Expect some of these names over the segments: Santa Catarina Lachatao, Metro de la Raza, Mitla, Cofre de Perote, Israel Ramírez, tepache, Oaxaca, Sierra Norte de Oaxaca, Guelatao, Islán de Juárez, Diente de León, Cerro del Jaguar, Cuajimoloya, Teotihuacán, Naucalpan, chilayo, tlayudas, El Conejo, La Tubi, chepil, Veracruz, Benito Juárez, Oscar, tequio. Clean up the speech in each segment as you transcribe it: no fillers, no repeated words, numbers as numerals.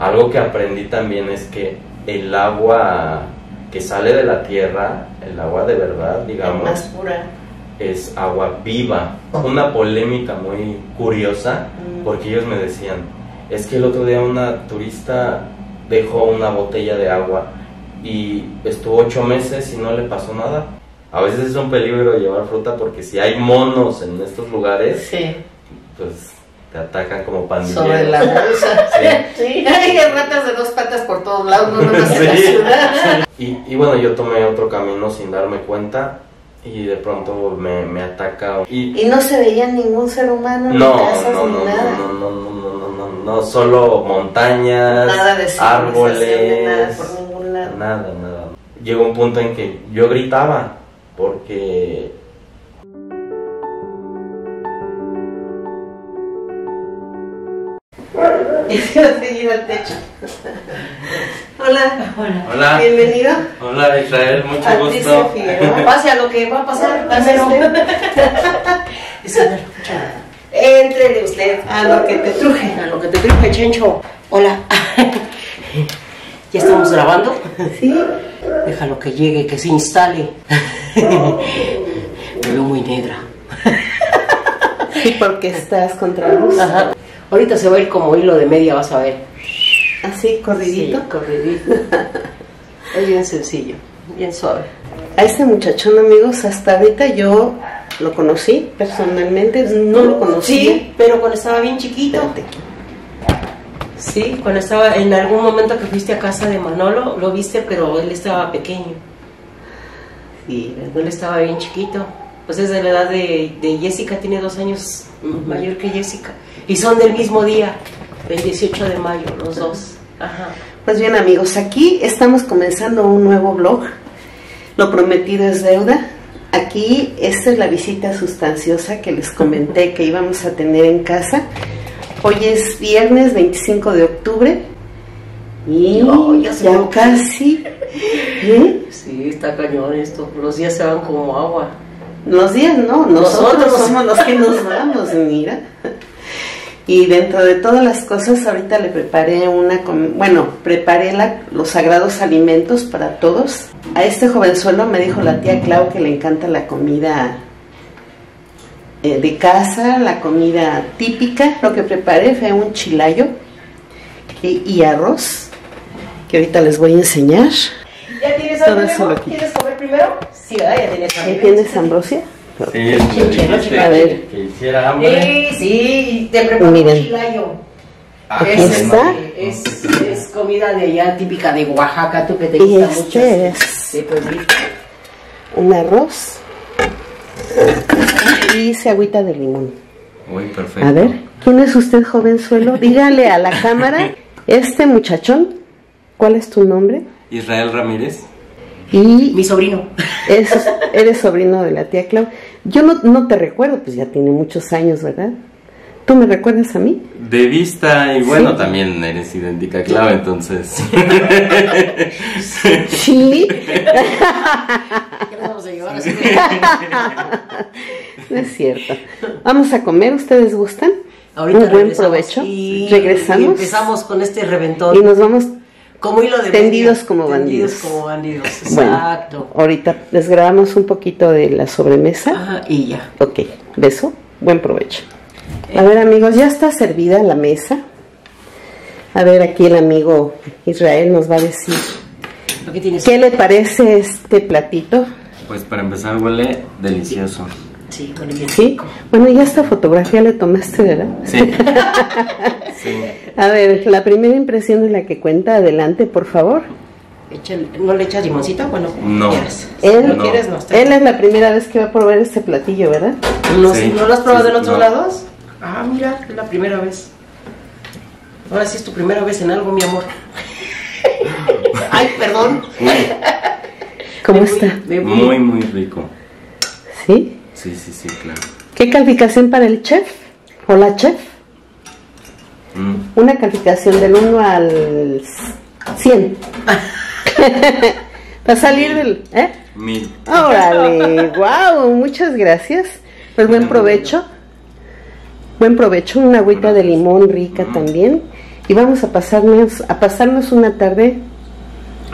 Algo que aprendí también es que el agua que sale de la tierra, el agua de verdad, digamos, es más pura, es agua viva. Una polémica muy curiosa, porque ellos me decían, es que el otro día una turista dejó una botella de agua y estuvo 8 meses y no le pasó nada. A veces es un peligro llevar fruta porque si hay monos en estos lugares, sí, pues te atacan como pandilleros. Sobre la bolsa. Sí. Sí. Hay ratas de 2 patas por todos lados, no nomás en la ciudad. Y bueno, yo tomé otro camino sin darme cuenta y de pronto me ataca. ¿Y no se veía ningún ser humano? No, ni casas, no, no, ni nada. No, solo montañas, nada de árboles, nada por ningún lado. Nada. Llegó un punto en que yo gritaba porque... al techo. Hola. Bienvenido. Hola, Israel, mucho gusto. Pase a lo que va a pasar. Entrele usted a lo que te truje. Chencho. Hola. ¿Ya estamos grabando? Sí. Déjalo que llegue, que se instale. Me veo muy negra. Sí, porque estás contra luz. Ajá. Ahorita se va a ir como hilo de media, vas a ver. ¿Así? ¿Corridito? Sí, corridito. Es bien sencillo, bien suave. A este muchachón, amigos, hasta ahorita yo lo conocí personalmente, no lo conocí. Sí, pero cuando estaba bien chiquito. Espérate. Sí, cuando estaba, en algún momento que fuiste a casa de Manolo, lo viste, pero él estaba pequeño. Sí, él estaba bien chiquito. Pues es de la edad de Jessica, tiene 2 años mayor que Jessica. Y son del mismo día, el 18 de mayo, los dos. Ajá. Pues bien, amigos, aquí estamos comenzando un nuevo vlog. Lo prometido es deuda. Aquí, esta es la visita sustanciosa que les comenté que íbamos a tener en casa. Hoy es viernes 25 de octubre. Y ya casi. ¿Eh? Sí, está cañón esto. Los días se van como agua. Los días no, nosotros somos los que nos vamos, mira. Y dentro de todas las cosas, ahorita le preparé los sagrados alimentos para todos. A este jovenzuelo me dijo la tía Clau que le encanta la comida de casa, la comida típica. Lo que preparé fue un chilayo y arroz, que ahorita les voy a enseñar. ¿Ya tienes algo? ¿Quieres comer primero? Sí, ¿verdad? Ya tienes hambre. ¿Ya tienes ambrosia? Sí, a ver. Que hiciera hambre. Sí, te preparo un chilayo. Es comida de allá, típica de Oaxaca, tú que te gusta mucho. Un arroz y se agüita de limón. Uy, perfecto. A ver, ¿quién es usted, jovenzuelo? Dígale a la cámara, este muchachón, ¿cuál es tu nombre? Israel Ramírez. Y mi sobrino. Eres sobrino de la tía Clau. Yo no te recuerdo, pues ya tiene muchos años, ¿verdad? ¿Tú me recuerdas a mí? De vista, y bueno, ¿sí? También eres idéntica a Clau, entonces. Sí. ¿Qué nos vamos a llevar? Sí. No es cierto. Vamos a comer, ¿ustedes gustan? Ahorita un buen provecho. Y regresamos. Y empezamos con este reventón. Y nos vamos... Como hilo de tendidos como bandidos. Exacto. Bueno, ahorita les grabamos un poquito de la sobremesa. Ajá, y ya. Ok, beso, buen provecho. A ver, amigos, ya está servida la mesa. A ver, aquí el amigo Israel nos va a decir qué le parece este platito. Pues para empezar huele delicioso. Sí, con el... ¿Sí? Bueno, ya esta fotografía le tomaste, ¿verdad? Sí. Sí. A ver, la primera impresión es la que cuenta. Adelante, por favor. ¿No le echas limoncito? Bueno, no. ¿Quieres? Él es la primera vez que va a probar este platillo, ¿verdad? Sí. ¿No lo has probado en otros lados? Ah, mira, es la primera vez. Ahora sí es tu primera vez en algo, mi amor. Ay, perdón. ¿Cómo está? Muy, muy rico. ¿Sí? Sí, claro. ¿Qué calificación para el chef? Hola, chef. Una calificación del 1 al 100. Para salir del... 1000. ¡Órale! ¡Wow! Muchas gracias. Pues buen provecho. Una agüita de limón rica también. y vamos a pasarnos una tarde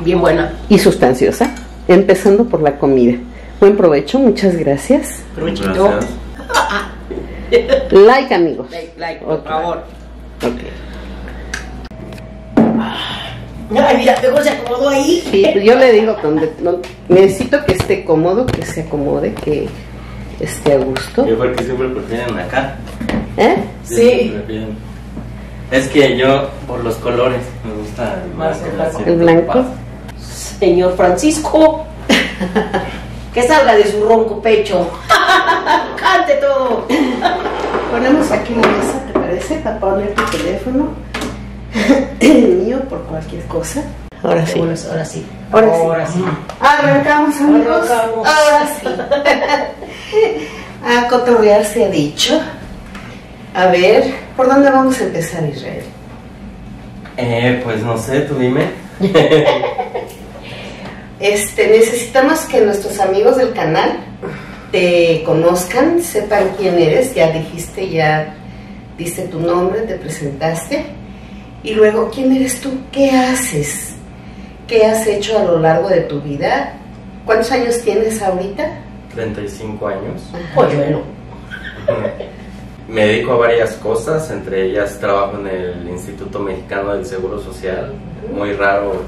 bien buena y sustanciosa, empezando por la comida. Buen provecho, muchas gracias. Provechito. Like, amigos. Like, por favor. Okay. Ay, mira, luego se acomodó ahí. Sí, yo le digo, necesito que esté cómodo, que se acomode, que esté a gusto. Yo porque siempre prefieren acá. ¿Eh? Sí. Es que yo, por los colores, me gusta más el blanco. Señor Francisco, que salga de su ronco pecho. Cante todo. Ponemos aquí una mesa, ¿te parece? Para poner tu teléfono. El mío, por cualquier cosa. Ahora sí. Ahora sí. Ahora sí. Arrancamos, amigos. Ahora sí. A cotorrear se ha dicho. A ver, ¿por dónde vamos a empezar, Israel? Pues no sé, tú dime. Necesitamos que nuestros amigos del canal te conozcan, sepan quién eres. Ya dijiste, ya diste tu nombre, te presentaste. Y luego, ¿quién eres tú? ¿Qué haces? ¿Qué has hecho a lo largo de tu vida? ¿Cuántos años tienes ahorita? 35 años. Pues bueno. Me dedico a varias cosas, entre ellas trabajo en el Instituto Mexicano del Seguro Social. Muy raro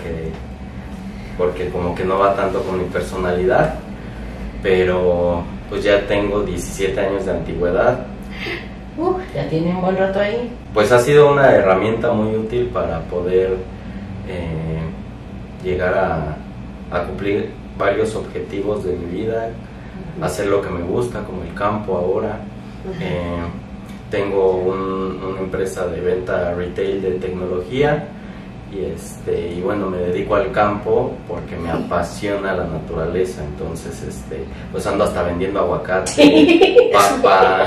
porque como que no va tanto con mi personalidad, pero pues ya tengo 17 años de antigüedad. Ya tiene un buen rato ahí. Pues ha sido una herramienta muy útil para poder llegar a cumplir varios objetivos de mi vida, hacer lo que me gusta, como el campo ahora. Tengo una empresa de venta retail de tecnología y bueno, me dedico al campo porque me apasiona la naturaleza. Entonces pues ando hasta vendiendo aguacate, papa.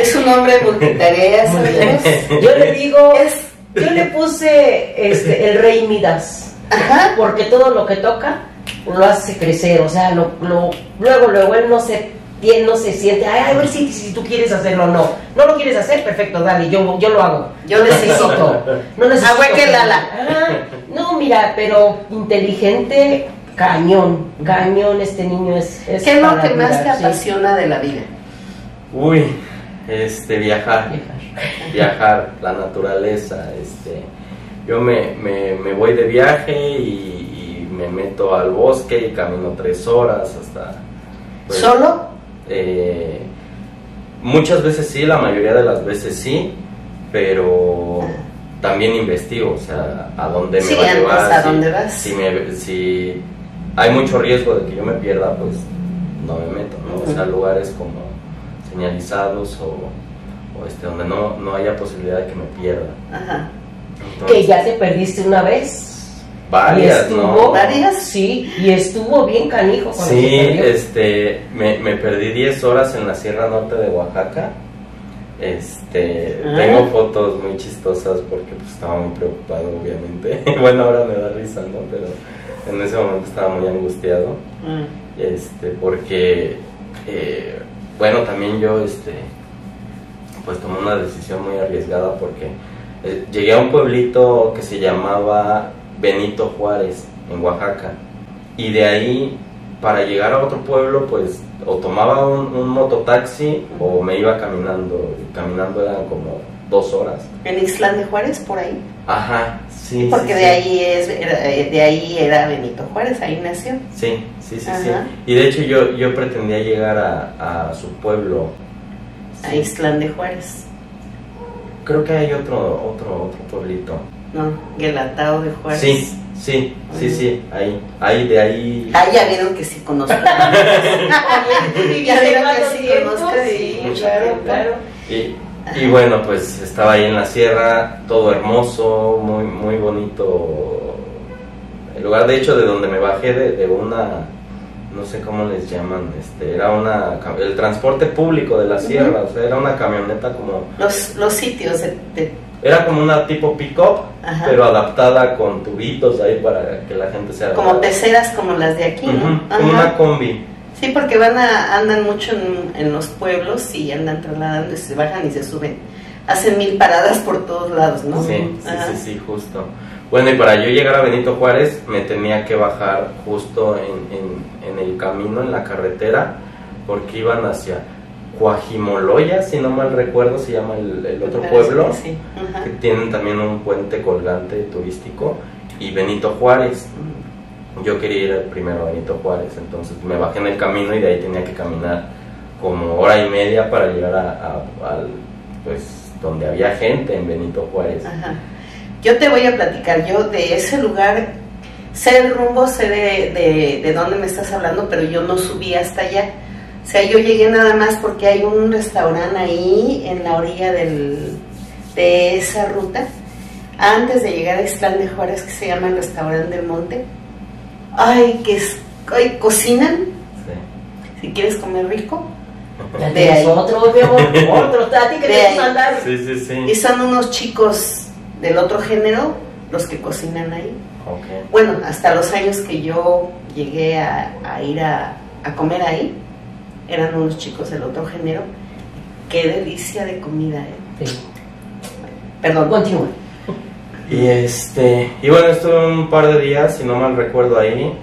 Es un hombre multitarea, amigos. Yo le digo, yo le puse el rey Midas. Ajá. Porque todo lo que toca lo hace crecer, o sea, luego él no se... Y él no se siente, ay, a ver si tú quieres hacerlo o no. No lo quieres hacer, perfecto, dale, yo lo hago. Yo necesito. No necesito. No, mira, pero inteligente, cañón, este niño es... ¿Qué es lo que más te apasiona de la vida? Uy, viajar, la naturaleza, yo me voy de viaje y me meto al bosque y camino 3 horas hasta... Pues, ¿solo? Muchas veces sí, la mayoría de las veces sí, pero también investigo, o sea, a dónde me va a llevar. ¿A dónde vas? Si hay mucho riesgo de que yo me pierda, pues no me meto, ¿no? O sea, lugares como señalizados o donde no haya posibilidad de que me pierda. Ajá. Entonces, que ya te perdiste una vez. Varias, ¿no? Varias, sí, y estuvo bien canijo. Sí, me perdí 10 horas en la Sierra Norte de Oaxaca. Tengo fotos muy chistosas porque pues, estaba muy preocupado, obviamente. Bueno, ahora me da risa, ¿no? Pero en ese momento estaba muy angustiado. Porque, bueno, también yo, pues tomé una decisión muy arriesgada porque llegué a un pueblito que se llamaba Benito Juárez, en Oaxaca, y de ahí para llegar a otro pueblo pues o tomaba un mototaxi o me iba caminando. Caminando eran como 2 horas. ¿En Islán de Juárez, por ahí? Ajá, sí. Porque sí, de ahí era Benito Juárez, ahí nació. Sí. Y de hecho yo pretendía llegar a su pueblo. Sí. A Islán de Juárez. Creo que hay otro pueblito. No, Guelatao de Juárez. Sí, ahí de ahí. Ah, ya vieron que sí conozco. Ya vieron que sí conozco. Sí, claro. Y bueno, pues estaba ahí en la sierra, todo hermoso, muy, muy bonito el lugar. De hecho, de donde me bajé de una, no sé cómo les llaman, era el transporte público de la sierra, o sea, era una camioneta como... Los sitios era como una tipo pick-up, pero adaptada con tubitos ahí para que la gente se... Como peceras como las de aquí, ¿no? Como una combi. Sí, porque andan mucho en los pueblos y andan trasladando, se bajan y se suben hacen 1000 paradas por todos lados, ¿no? Sí, sí, sí, sí, justo. Bueno, y para yo llegar a Benito Juárez me tenía que bajar justo en el camino, en la carretera, porque iban hacia Cuajimoloya, si no mal recuerdo, se llama el otro pueblo, sí. Que tienen también un puente colgante turístico, y Benito Juárez. Yo quería ir primero a Benito Juárez, entonces me bajé en el camino y de ahí tenía que caminar como hora y media para llegar a pues, donde había gente en Benito Juárez. Ajá. Yo te voy a platicar, yo de ese lugar, sé el rumbo, sé de dónde me estás hablando, pero yo no subí hasta allá. O sea, yo llegué nada más porque hay un restaurante ahí en la orilla de esa ruta, antes de llegar a Islán de Juárez, que se llama el Restaurante del Monte. Ay, que es, ay, cocinan, sí. Si quieres comer rico, de ahí. Otro, ¿a ti que te vas a andar? Sí, sí, sí. Y son unos chicos del otro género los que cocinan ahí. Okay. Bueno, hasta los años que yo llegué a ir a comer ahí, eran unos chicos del otro género. Qué delicia de comida, ¿eh? Sí. Perdón, continúa. Y y bueno, estuve un par de días, si no mal recuerdo, ahí,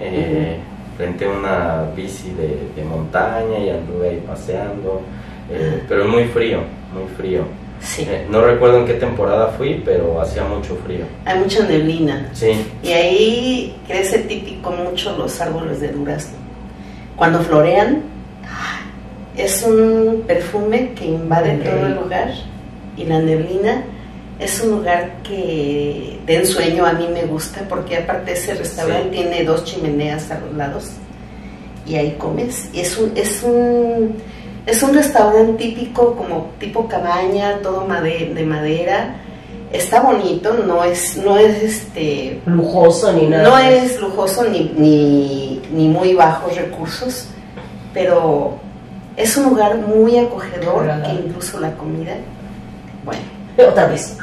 renté una bici de montaña y anduve ahí paseando, pero muy frío, sí. No recuerdo en qué temporada fui, pero hacía mucho frío. Hay mucha neblina, sí. Y ahí crece típico mucho los árboles de durazno. Cuando florean, es un perfume que invade todo el lugar, y la neblina... Es un lugar que de ensueño a mí me gusta, porque aparte ese restaurante tiene 2 chimeneas a los lados y ahí comes. Y es un restaurante típico, como tipo cabaña, todo de madera. Está bonito, no es lujoso ni nada. No es lujoso ni muy bajos recursos, pero es un lugar muy acogedor, que incluso la comida, bueno. Otra vez.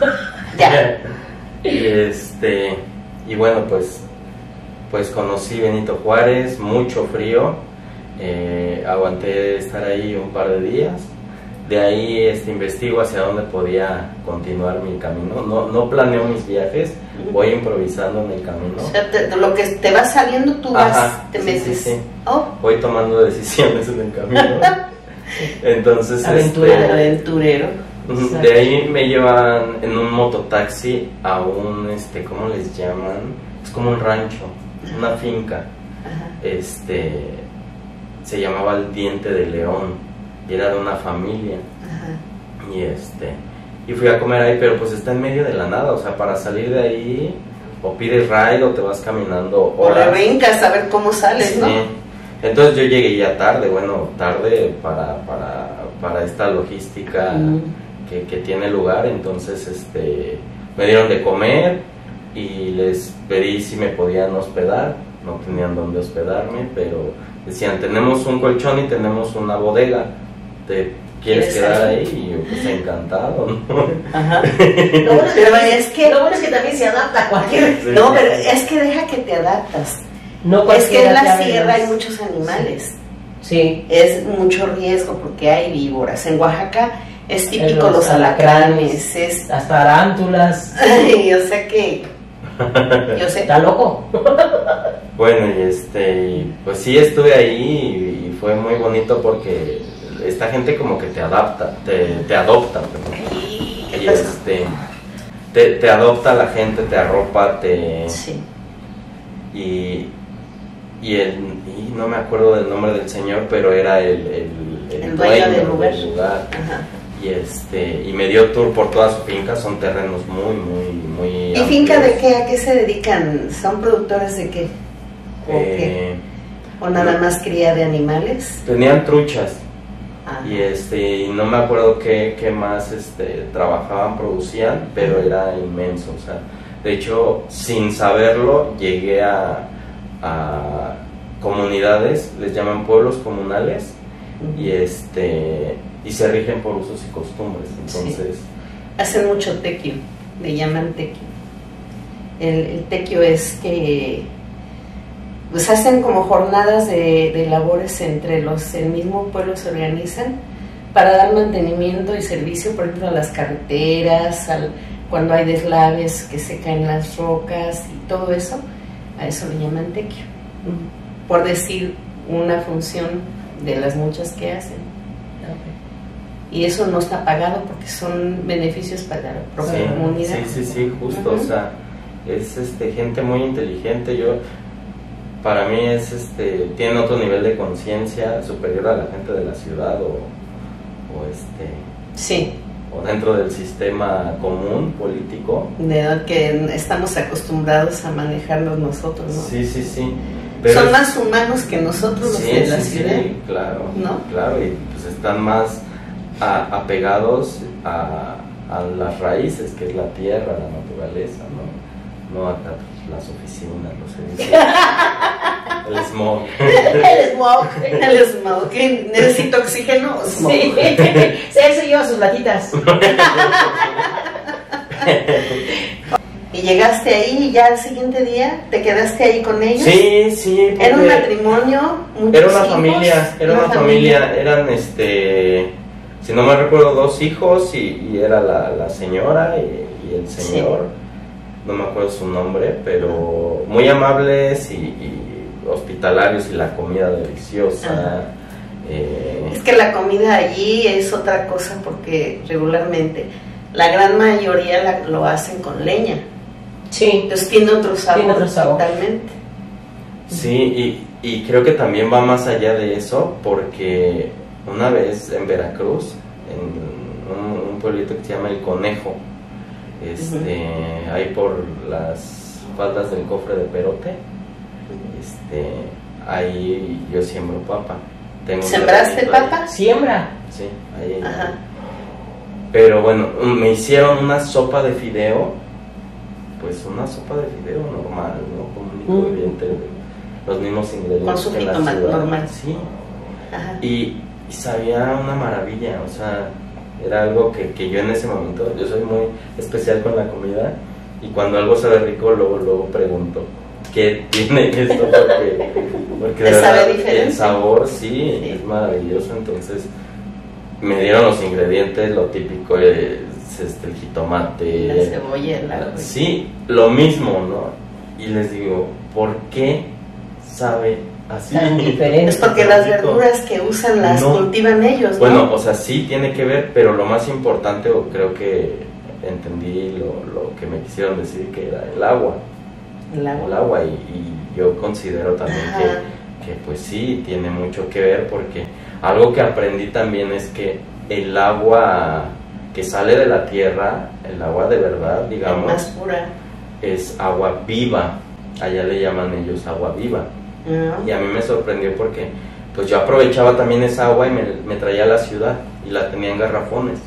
Ya. Y bueno, pues conocí Benito Juárez, mucho frío, aguanté estar ahí un par de días. De ahí investigo hacia dónde podía continuar mi camino. No planeo mis viajes, voy improvisando en el camino. O sea, lo que te va saliendo, tú vas, te metes. Sí, sí, sí. Oh. Voy tomando decisiones en el camino. Entonces, aventurero. De ahí me llevan en un mototaxi a un, ¿cómo les llaman? Es como un rancho, una finca. Ajá. Se llamaba el Diente de León, y era de una familia. Ajá. Y fui a comer ahí, pero pues está en medio de la nada, o sea, para salir de ahí, o pides ride o te vas caminando horas. O le brincas a ver cómo sales, sí. ¿No? Entonces yo llegué ya tarde, bueno, tarde para esta logística. Que tiene lugar. Entonces me dieron de comer y les pedí si me podían hospedar. No tenían dónde hospedarme, pero decían, tenemos un colchón y tenemos una bodega, ¿te quieres quedar ahí? Y yo, pues encantado, ¿no? Ajá. Lo bueno es que también se adapta a cualquier... Sí. No, pero es que deja que te adaptas, no, es que en la sierra hay muchos animales. Sí. Sí. Es mucho riesgo porque hay víboras. En Oaxaca es típico los alacranes, las tarántulas. Yo sé que... Yo sé. Está loco. Bueno, y pues sí, estuve ahí y fue muy bonito porque esta gente como que te adapta, te adopta. ¿Qué y pasa? Te adopta la gente, te arropa, te... Sí. Y no me acuerdo del nombre del señor, pero era el dueño del lugar. Ajá. Y me dio tour por toda su finca. Son terrenos muy amplios. ¿Y finca de qué? ¿A qué se dedican? ¿Son productores de qué? ¿O nada más cría de animales? Tenían truchas. Ajá. Y no me acuerdo qué más trabajaban, producían, pero era inmenso, o sea, de hecho, sin saberlo, llegué a comunidades, les llaman pueblos comunales. Y y se rigen por usos y costumbres, entonces... Sí. Hacen mucho tequio, le llaman tequio. El tequio es que... Pues hacen como jornadas de labores entre los... El mismo pueblo se organizan para dar mantenimiento y servicio, por ejemplo, a las carreteras, cuando hay deslaves que se caen las rocas y todo eso, a eso le llaman tequio, por decir una función de las muchas que hacen. Okay. Y eso no está pagado porque son beneficios para la propia comunidad. Sí, sí, sí, justo, o sea, es gente muy inteligente, para mí es tiene otro nivel de conciencia superior a la gente de la ciudad o dentro del sistema común político de que estamos acostumbrados a manejarlos nosotros, ¿no? Sí, sí, sí. Pero son más humanos que nosotros los de la ciudad. Sí, claro, ¿no? Claro, y pues están más apegados a las raíces, que es la tierra, la naturaleza, ¿no? No a las oficinas, los servicios. El smog. El smog. El smog. Necesito oxígeno. Smog. Sí. Eso lleva sus latitas. ¿Y llegaste ahí y ya al siguiente día te quedaste ahí con ellos? Sí, sí. ¿Era un matrimonio? Era una familia. Era una familia. Eran, si no me recuerdo, 2 hijos y era la señora y el señor. Sí. No me acuerdo su nombre, pero muy amables y hospitalarios, y la comida deliciosa. Es que la comida allí es otra cosa, porque regularmente la gran mayoría lo hacen con leña. Sí. Entonces tiene otro sabor, totalmente. Sí, y creo que también va más allá de eso, porque una vez en Veracruz, en un pueblito que se llama El Conejo, ahí por las faldas del Cofre de Perote, ahí yo siembro papa. ¿Sembraste papa? Siembra. Sí, ahí. Ajá. Pero bueno, me hicieron una sopa de fideo, normal, ¿no? Con un ingrediente, los mismos ingredientes que la ciudad. Normal. Sí. Ajá. Y sabía una maravilla, o sea, era algo que yo en ese momento, yo soy muy especial con la comida, y cuando algo sabe rico, luego pregunto que tiene esto, porque de verdad, el sabor sí es maravilloso. Entonces me dieron los ingredientes, lo típico es el jitomate, la cebolla, sí, lo mismo, ¿no? Y les digo, ¿por qué sabe así? Tan diferente. Es porque las verduras que usan las cultivan ellos, ¿no? Bueno, o sea, sí tiene que ver, pero lo más importante, o creo que entendí lo que me quisieron decir, que era el agua. El agua y yo considero también que pues sí, tiene mucho que ver, porque algo que aprendí también es que el agua que sale de la tierra, el agua de verdad, digamos, más pura, es agua viva. Allá le llaman ellos agua viva. Y a mí me sorprendió, porque pues yo aprovechaba también esa agua y me traía a la ciudad y la tenía en garrafones,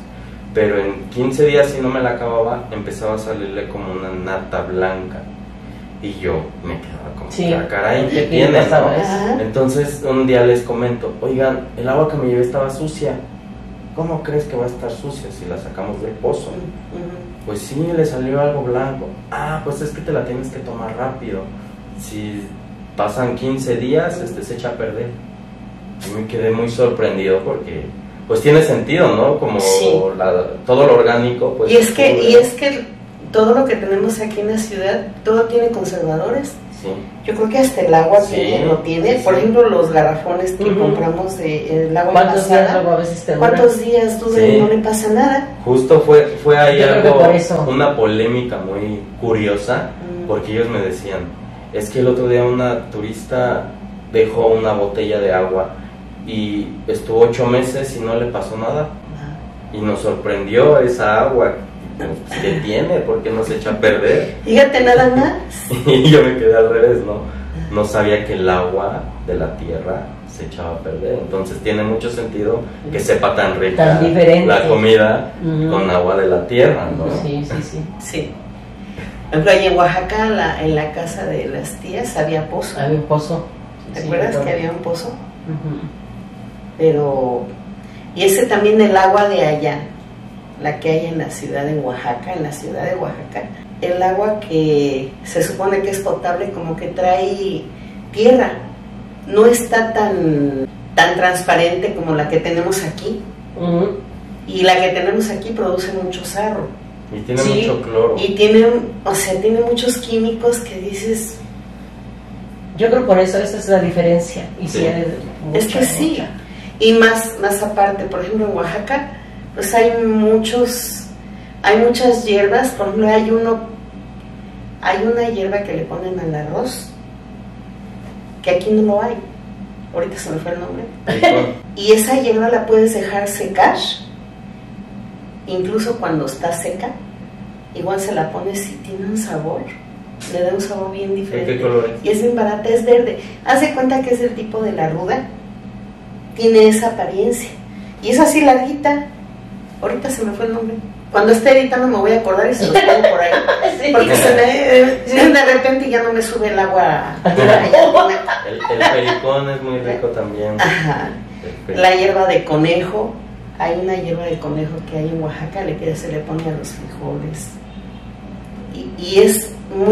pero en 15 días, si no me la acababa, empezaba a salirle como una nata blanca. Y yo me quedaba como, caray, ¿qué tiene? Entonces un día les comento, oigan, el agua que me llevé estaba sucia. ¿Cómo crees que va a estar sucia si la sacamos del pozo? Pues sí, le salió algo blanco. Ah, pues es que te la tienes que tomar rápido. Si pasan 15 días, se echa a perder. Y me quedé muy sorprendido, porque pues tiene sentido, ¿no? Como todo lo orgánico. Pues, y es que todo lo que tenemos aquí en la ciudad, todo tiene conservadores. Sí. Yo creo que hasta el agua lo tiene. Por ejemplo, los garrafones que compramos del agua pasada, ¿cuántos días dura y no le pasa nada? Justo fue ahí algo, una polémica muy curiosa, porque ellos me decían, es que el otro día una turista dejó una botella de agua y estuvo 8 meses y no le pasó nada. Y nos sorprendió esa agua. ¿Qué tiene? ¿Por qué no se echa a perder? Fíjate nada más. Y yo me quedé al revés, no sabía que el agua de la tierra se echaba a perder. Entonces tiene mucho sentido que sepa tan rica la comida con agua de la tierra, ¿no? Sí, sí, sí. Por ejemplo, en Oaxaca, en la casa de las tías, había pozo. Había un pozo. ¿Te acuerdas que había un pozo? Pero... Y ese también, el agua de allá, la que hay en la ciudad de Oaxaca, el agua que se supone que es potable, como que trae tierra, no está tan transparente como la que tenemos aquí. y la que tenemos aquí produce mucho sarro. Y tiene mucho cloro. Y tiene, o sea, tiene muchos químicos que dices... Yo creo por eso esa es la diferencia. Y sí. Es que sí. Mucha. Y más aparte, por ejemplo, en Oaxaca, pues hay muchos... Hay muchas hierbas, por ejemplo, hay una hierba que le ponen al arroz, que aquí no lo hay, ahorita se me fue el nombre, y esa hierba la puedes dejar secar, incluso cuando está seca, igual se la pones y tiene un sabor, le da un sabor bien diferente. ¿Qué color es? Y es bien barata, es verde, haz de cuenta que es el tipo de la ruda, tiene esa apariencia, y es así larguita, ahorita se me fue el nombre. Cuando esté editando me voy a acordar y se los pongo por ahí. Sí. Porque de repente ya no me sube el agua. El pericón es muy rico también. Ajá. La hierba de conejo. Hay una hierba de conejo que hay en Oaxaca que se le pone a los frijoles.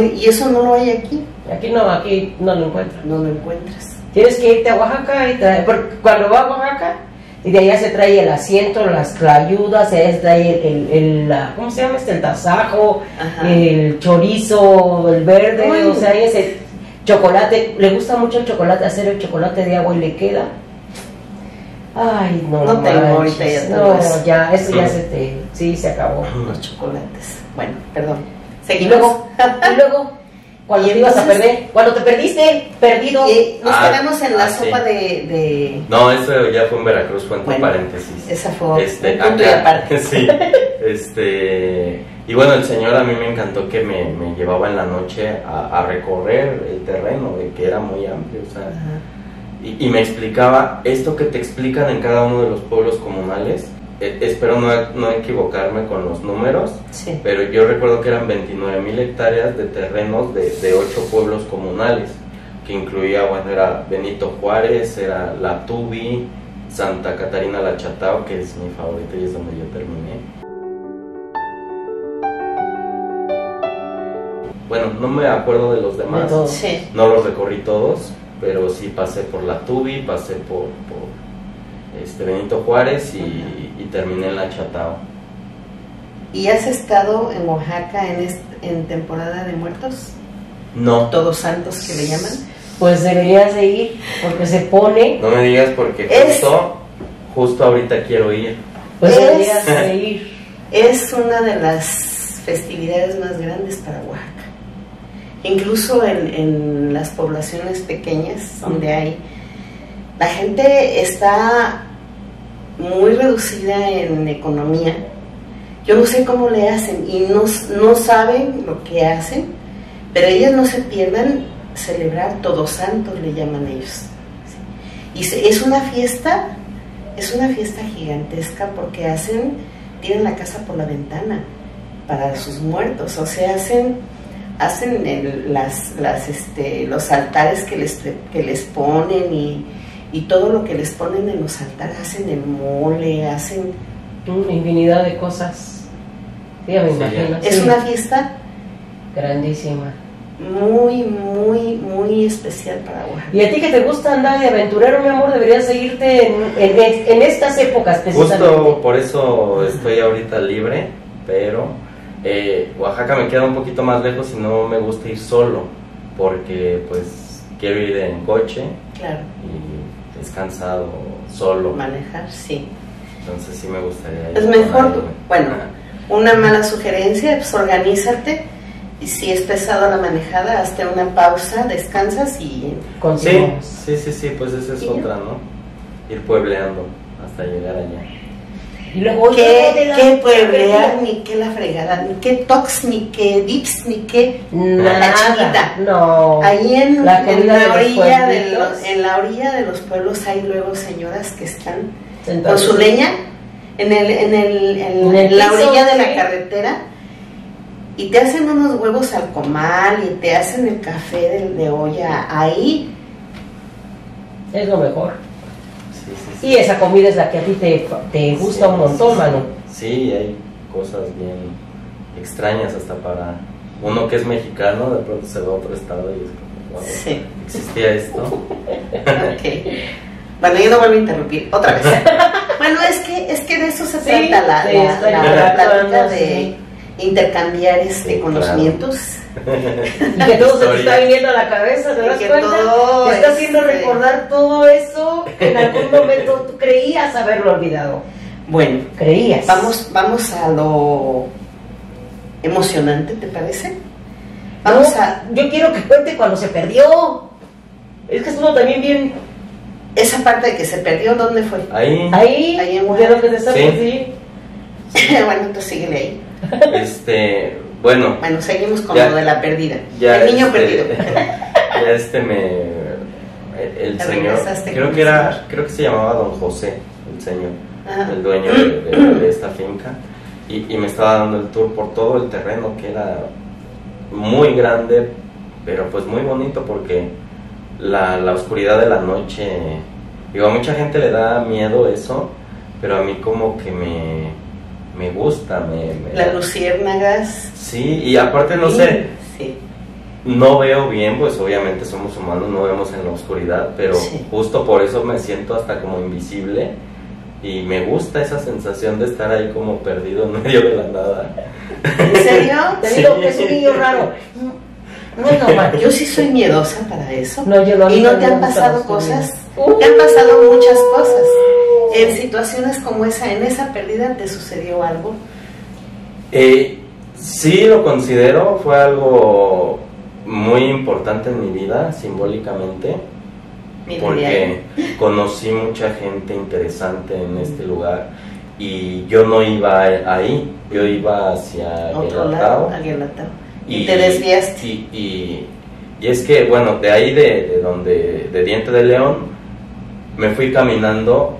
Y eso no lo hay aquí. Aquí no lo encuentras. No lo encuentras. Tienes que irte a Oaxaca y traer. Porque cuando va a Oaxaca... Y de allá se trae el asiento, las tlayudas, se trae ¿cómo se llama este? El tasajo, el chorizo, el verde, o sea, ese chocolate, le gusta mucho el chocolate, hacer el chocolate de agua y le queda. Ay, no, no tengo ahorita ya todo eso. Ya, eso ya sí, se acabó. Los chocolates. Bueno, perdón. Seguimos. Y luego, cuando te ibas a perder, cuando te perdiste, perdido. Nos quedamos en la sopa de... No, eso ya fue en Veracruz, fue entre paréntesis. Esa fue punto y aparte. Sí, y bueno, el señor a mí me encantó que me llevaba en la noche a recorrer el terreno, que era muy amplio, o sea, y me explicaba esto que te explican en cada uno de los pueblos comunales. Espero no equivocarme con los números, pero yo recuerdo que eran 29,000 hectáreas de terrenos de 8 pueblos comunales, que incluía, bueno, era Benito Juárez, era La Tubi, Santa Catarina Lachatao, que es mi favorita y es donde yo terminé. Bueno, no me acuerdo de los demás, no los recorrí todos, pero sí pasé por La Tubi, pasé por Benito Juárez y terminé en Lachatao. ¿Y has estado en Oaxaca en temporada de muertos? No. ¿Todos santos que le llaman? Pues deberías de ir, porque se pone... No me digas, porque justo ahorita quiero ir. Pues deberías de ir. Es una de las festividades más grandes para Oaxaca. Incluso en las poblaciones pequeñas donde hay... La gente está muy reducida en economía. Yo no sé cómo le hacen y no saben lo que hacen, pero ellas no se pierdan celebrar Todos Santos, le llaman ellos. Y es una fiesta gigantesca porque tiran la casa por la ventana para sus muertos, o sea, hacen los altares que les ponen y todo lo que les ponen en los altares, hacen el mole, hacen infinidad de cosas. Ya me imagino. Es una fiesta grandísima, muy, muy, muy especial para Oaxaca. Y a ti que te gusta andar de aventurero, mi amor, deberías seguirte en estas épocas precisamente. Justo por eso estoy ahorita libre, pero Oaxaca me queda un poquito más lejos y no me gusta ir solo, porque pues quiero ir en coche. Claro. Y descansado, solo. Manejar, sí. Entonces sí me gustaría... Es mejor, bueno, una mala sugerencia, pues organízate, y si es pesado la manejada, hazte una pausa, descansas y... Continuamos. Sí, pues esa es otra, ¿no? Ir puebleando hasta llegar allá. Y luego, ¿qué pueblear, ni qué la fregada, ni qué tox, ni qué dips, ni qué la chinita? No. Ahí en la orilla de los pueblos hay luego señoras que están con su leña en la orilla de la carretera y te hacen unos huevos al comal y te hacen el café de olla. Ahí es lo mejor. Sí. Y esa comida es la que a ti te gusta un montón, mano. Sí, hay cosas bien extrañas hasta para uno que es mexicano, de pronto se va a otro estado y es como, wow, existía esto. Bueno, yo no vuelvo a interrumpir, otra vez. Bueno, es que de se trata la plática de intercambiar conocimientos. Y que todo se te está viniendo a la cabeza, ¿te das cuenta? Te está haciendo recordar todo eso que en algún momento tú creías haberlo olvidado. Bueno, creías. Vamos a lo emocionante, ¿te parece? Vamos yo quiero que cuente cuando se perdió. Es que estuvo también bien. Esa parte de que se perdió, ¿dónde fue? Ahí en Oaxaca. Bueno, entonces síguele ahí. Bueno, seguimos con lo de la pérdida. El niño perdido. Ya el señor, creo que se llamaba don José, el señor, el dueño de esta finca, y me estaba dando el tour por todo el terreno, que era muy grande, pero pues muy bonito, porque la oscuridad de la noche, digo, a mucha gente le da miedo eso, pero a mí como que me gusta, las luciérnagas. Sí, y aparte no sé, no veo bien, pues obviamente somos humanos, no vemos en la oscuridad, pero justo por eso me siento hasta como invisible, y me gusta esa sensación de estar ahí como perdido en medio de la nada. ¿En serio? Te digo que es un niño raro. Bueno, yo sí soy miedosa para eso. No, ¿y no te han pasado cosas? Te han pasado muchas cosas. En situaciones como esa, en esa pérdida, ¿te sucedió algo? Sí, lo considero. Fue algo muy importante en mi vida, simbólicamente. Porque conocí mucha gente interesante en este lugar. Y yo no iba ahí, yo iba hacia Guelatao. Y te desviaste. Y es que, bueno, de ahí de Diente de León, me fui caminando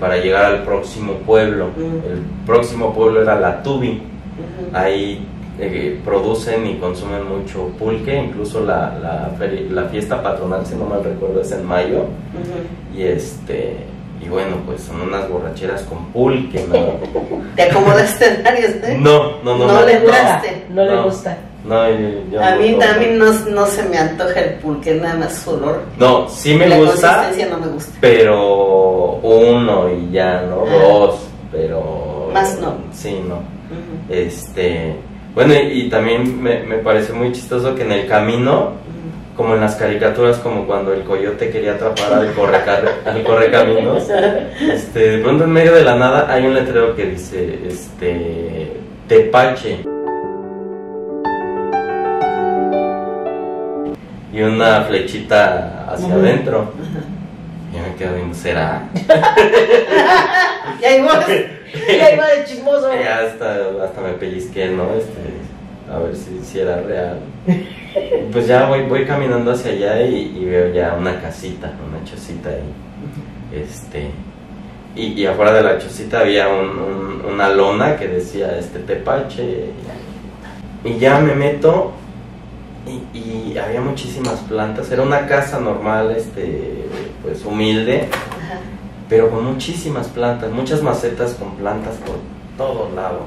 para llegar al próximo pueblo. El próximo pueblo era La Tubi. Ahí producen y consumen mucho pulque, incluso la fiesta patronal, si no mal recuerdo, es en mayo. Y bueno, pues son unas borracheras con pulque, ¿no? ¿Te acomodaste, Dario? No le entraste. No le gusta. No, a mí también no se me antoja el pulque, nada más su olor. No, sí me gusta. La consistencia no me gusta. Pero uno y ya, ¿no? Dos, pero... Más no. Sí, no. Bueno, y también me pareció muy chistoso que en el camino... como en las caricaturas, como cuando el coyote quería atrapar al correcaminos, de pronto en medio de la nada hay un letrero que dice, Tepache, y una flechita hacia adentro, y yo me quedo viendo, ¿será? y ahí va de chismoso. Ya hasta me pellizqué, ¿no? A ver si era real. Pues ya voy caminando hacia allá y veo ya una casita, una chocita ahí. Y afuera de la chocita había una lona que decía Tepache. Y ya me meto y había muchísimas plantas. Era una casa normal, pues humilde, pero con muchísimas plantas, muchas macetas con plantas por todos lados.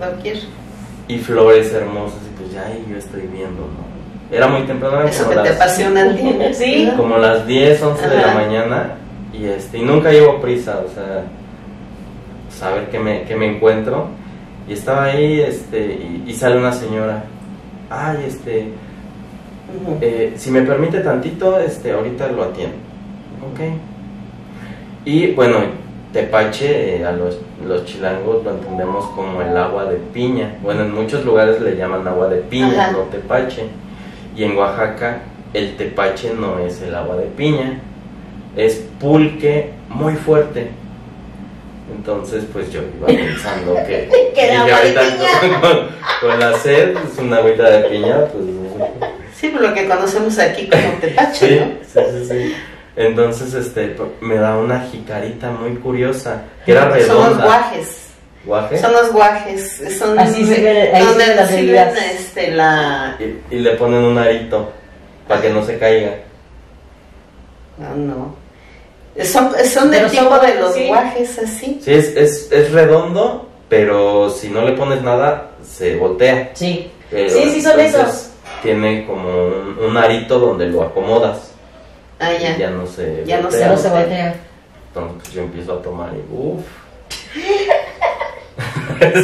Y flores hermosas, y pues ya yo estoy viendo, ¿no? Era muy temprano, era eso que te apasiona el día, ¿sí? Como las 10, 11 de la mañana, y nunca llevo prisa, o sea, saber que me encuentro, y estaba ahí, y sale una señora, ay, si me permite tantito, ahorita lo atiendo, ok. Y bueno, tepache, a los chilangos lo entendemos como el agua de piña. Bueno, en muchos lugares le llaman agua de piña, no tepache. Y en Oaxaca el tepache no es el agua de piña, es pulque muy fuerte. Entonces pues yo iba pensando que con la sed, pues una agüita de piña, pues... Sí, pero lo que conocemos aquí como tepache, sí, ¿no? Sí. Entonces, me da una jicarita muy curiosa, que era redonda. Son los guajes. ¿Guajes? Son los guajes. Son así donde las sirven, y le ponen un arito, para que no se caiga. No. Son del tipo de los guajes, así. Sí, es redondo, pero si no le pones nada, se voltea. Sí. Sí, son esos. Tiene como un arito donde lo acomodas. Ah, ya. Ya no se voltea. Entonces yo empiezo a tomar y uff.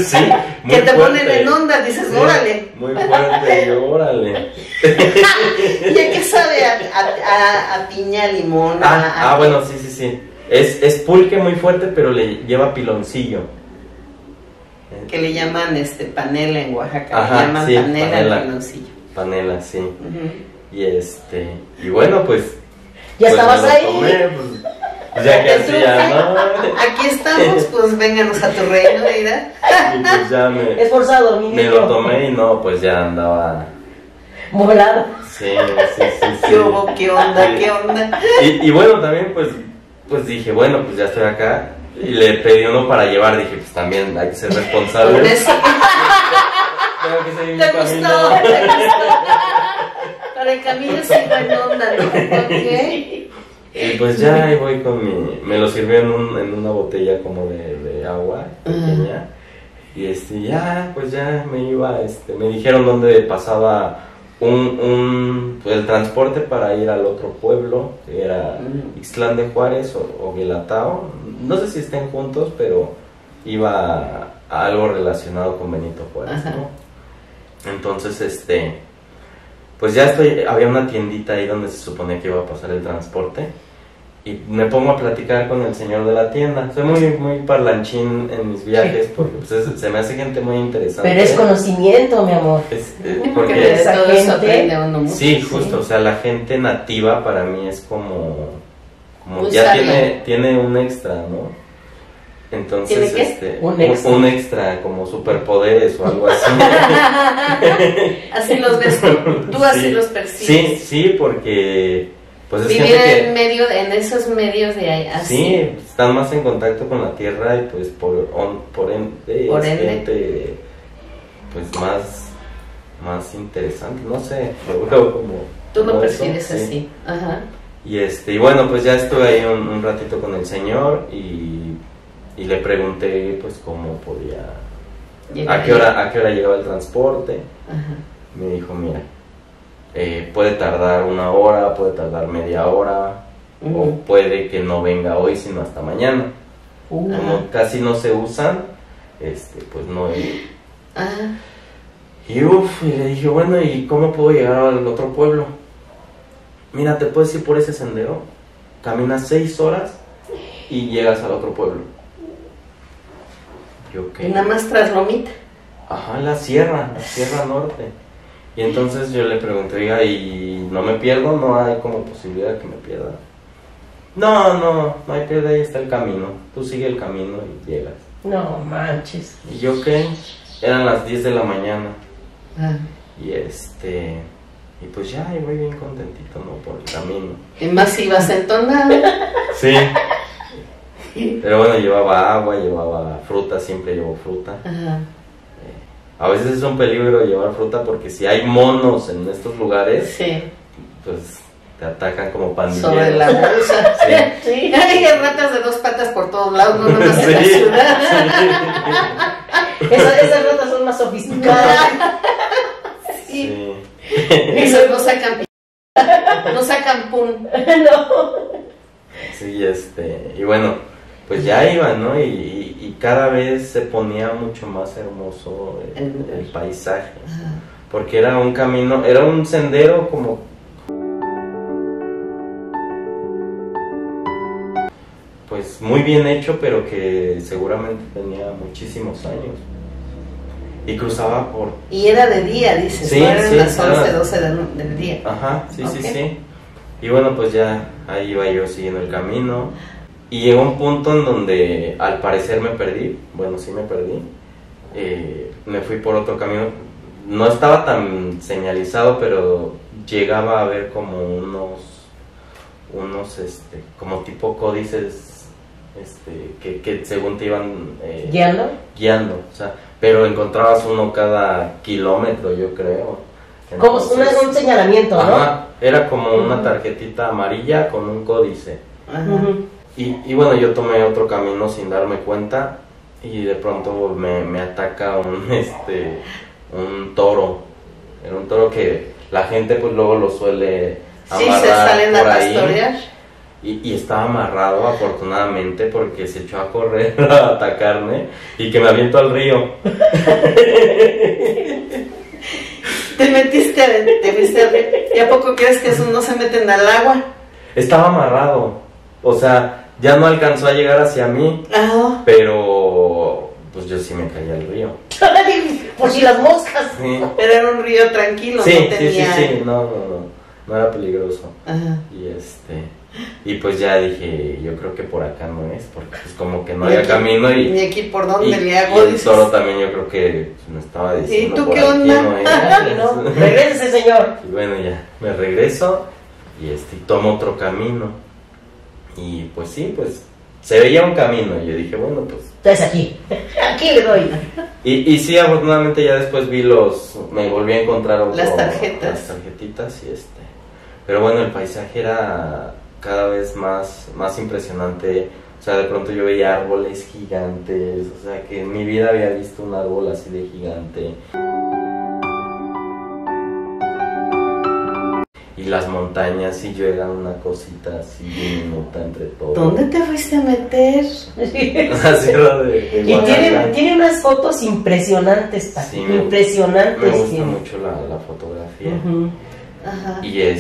Sí, muy que te fuerte. Ponen en onda, dices, sí, órale. Muy fuerte, órale. ¿Ya qué sabe a piña, limón? Ah, bueno, sí, sí, sí. Es pulque muy fuerte, pero le lleva piloncillo. Que le llaman panela en Oaxaca. Ajá, le llaman sí, panela al piloncillo. Panela, sí. Uh-huh. Y bueno, pues. ¿Ya pues estabas ahí? Tomé, pues, ya que hacía, ¿no? Aquí estamos, pues vénganos a tu reino, mira. Y pues ya me... Esforzado, mi niño. Me lo tomé y no, pues ya andaba... Volado. Sí, sí, sí, sí. ¿Qué onda, sí. qué onda? Y bueno, también pues dije, bueno, pues ya estoy acá. Y le pedí uno para llevar, dije, pues también hay que ser responsable. Por eso. Tengo que seguir mi camino. ¿Te gustó? Para el camino se iba en onda, ¿no? ¿Ok? Y pues ya ahí voy con mi... Me lo sirvió en una botella como de agua pequeña. Y ya, pues ya me iba... me dijeron dónde pasaba pues el transporte para ir al otro pueblo, que era Islán de Juárez o Guelatao. No sé si estén juntos, pero iba a algo relacionado con Benito Juárez, ¿no? Entonces, pues ya había una tiendita ahí donde se suponía que iba a pasar el transporte y me pongo a platicar con el señor de la tienda. Soy muy, muy parlanchín en mis viajes porque pues, se me hace gente muy interesante. Pero es conocimiento, mi amor. Porque esa gente aprende uno mucho. Sí, justo, sí. O sea, la gente nativa para mí es como ya tiene un extra, ¿no? Entonces, un extra, como superpoderes o algo así. Así los ves tú así sí, los percibes. Sí, sí, porque pues es gente que, en esos medios de ahí, así. Sí, están más en contacto con la tierra y pues por ende. Gente pues más interesante, no sé, lo veo como tú lo percibes eso, así. Sí. Ajá. Y bueno, pues ya estuve ahí un ratito con el señor y le pregunté pues cómo podía, a qué hora llegaba el transporte. Ajá. Me dijo, mira, puede tardar una hora, puede tardar media hora, o puede que no venga hoy sino hasta mañana. Como casi no se usan, pues no. Ajá. Y le dije, bueno, ¿y cómo puedo llegar al otro pueblo? Mira, te puedes ir por ese sendero, caminas 6 horas y llegas al otro pueblo. Y nada más tras Lomita. Ajá, la Sierra Norte. Y entonces yo le pregunté, oiga, ¿y no me pierdo? ¿No hay como posibilidad que me pierda? No hay pierde, ahí está el camino. Tú sigue el camino y llegas. No manches. ¿Y yo qué? Eran las 10 de la mañana. Ah. Y pues ya, ahí voy bien contentito, ¿no? Por el camino. Y más ibas entonado. Sí. Pero bueno, llevaba agua, llevaba fruta, siempre llevo fruta. Ajá. A veces es un peligro llevar fruta porque si hay monos en estos lugares, sí, pues te atacan como pandilleros. Sobre la bolsa. Sí. Sí. Hay ratas de 2 patas por todos lados, no nomás en la ciudad. Sí. Esas ratas son más sofisticadas. Sí. Sí. Esas no sacan pun. No. Sí, y bueno... Pues ya iba, ¿no? Y cada vez se ponía mucho más hermoso el paisaje. Ajá. Porque era un camino, era un sendero como... Pues muy bien hecho, pero que seguramente tenía muchísimos años. Y cruzaba por... Y era de día, dices, sí, ¿no? Eran las 11, 12 del día. Ajá, sí, okay. Sí, sí. Y bueno, pues ya ahí iba yo siguiendo el camino. Y llegó un punto en donde al parecer me perdí, bueno, sí me perdí, me fui por otro camino, no estaba tan señalizado, pero llegaba a ver como unos como tipo códices que según te iban guiando, o sea, pero encontrabas uno cada kilómetro, yo creo. Entonces, como un señalamiento, ¿no? Ajá, era como una tarjetita amarilla con un códice. Ajá. Y bueno, yo tomé otro camino sin darme cuenta y de pronto me ataca un toro. Era un toro que la gente pues luego lo suele amarrar, sí, se salen por a pastorear ahí. Y estaba amarrado afortunadamente porque se echó a correr a atacarme y que me aviento al río. Te fuiste al río. ¿Y a poco crees que esos no se meten al agua? Estaba amarrado, o sea, ya no alcanzó a llegar hacia mí. Ajá. Pero pues yo sí me caí al río. Por si las moscas. Sí. Pero era un río tranquilo, sí, no tenía... Sí, no era peligroso. Ajá. Y pues ya dije, yo creo que por acá no es, porque es como que no había camino y... Ni aquí por dónde le hago. Y el toro también yo creo que me estaba diciendo... ¿Y tú qué onda? No, regrese, señor. Y bueno, ya, me regreso y tomo otro camino. Y pues sí, pues se veía un camino y yo dije, bueno, pues... Entonces aquí le doy. Y sí, afortunadamente ya después vi los... Me volví a encontrar... Las tarjetas. Las tarjetitas y Pero bueno, el paisaje era... cada vez más impresionante, o sea, de pronto yo veía árboles gigantes, o sea, que en mi vida había visto un árbol así de gigante. Y las montañas, y yo era una cosita así diminuta entre todos. ¿Dónde te fuiste a meter? Así lo de y tiene unas fotos impresionantes, sí, impresionantes. Me gusta mucho la fotografía. Uh-huh. Ajá. Y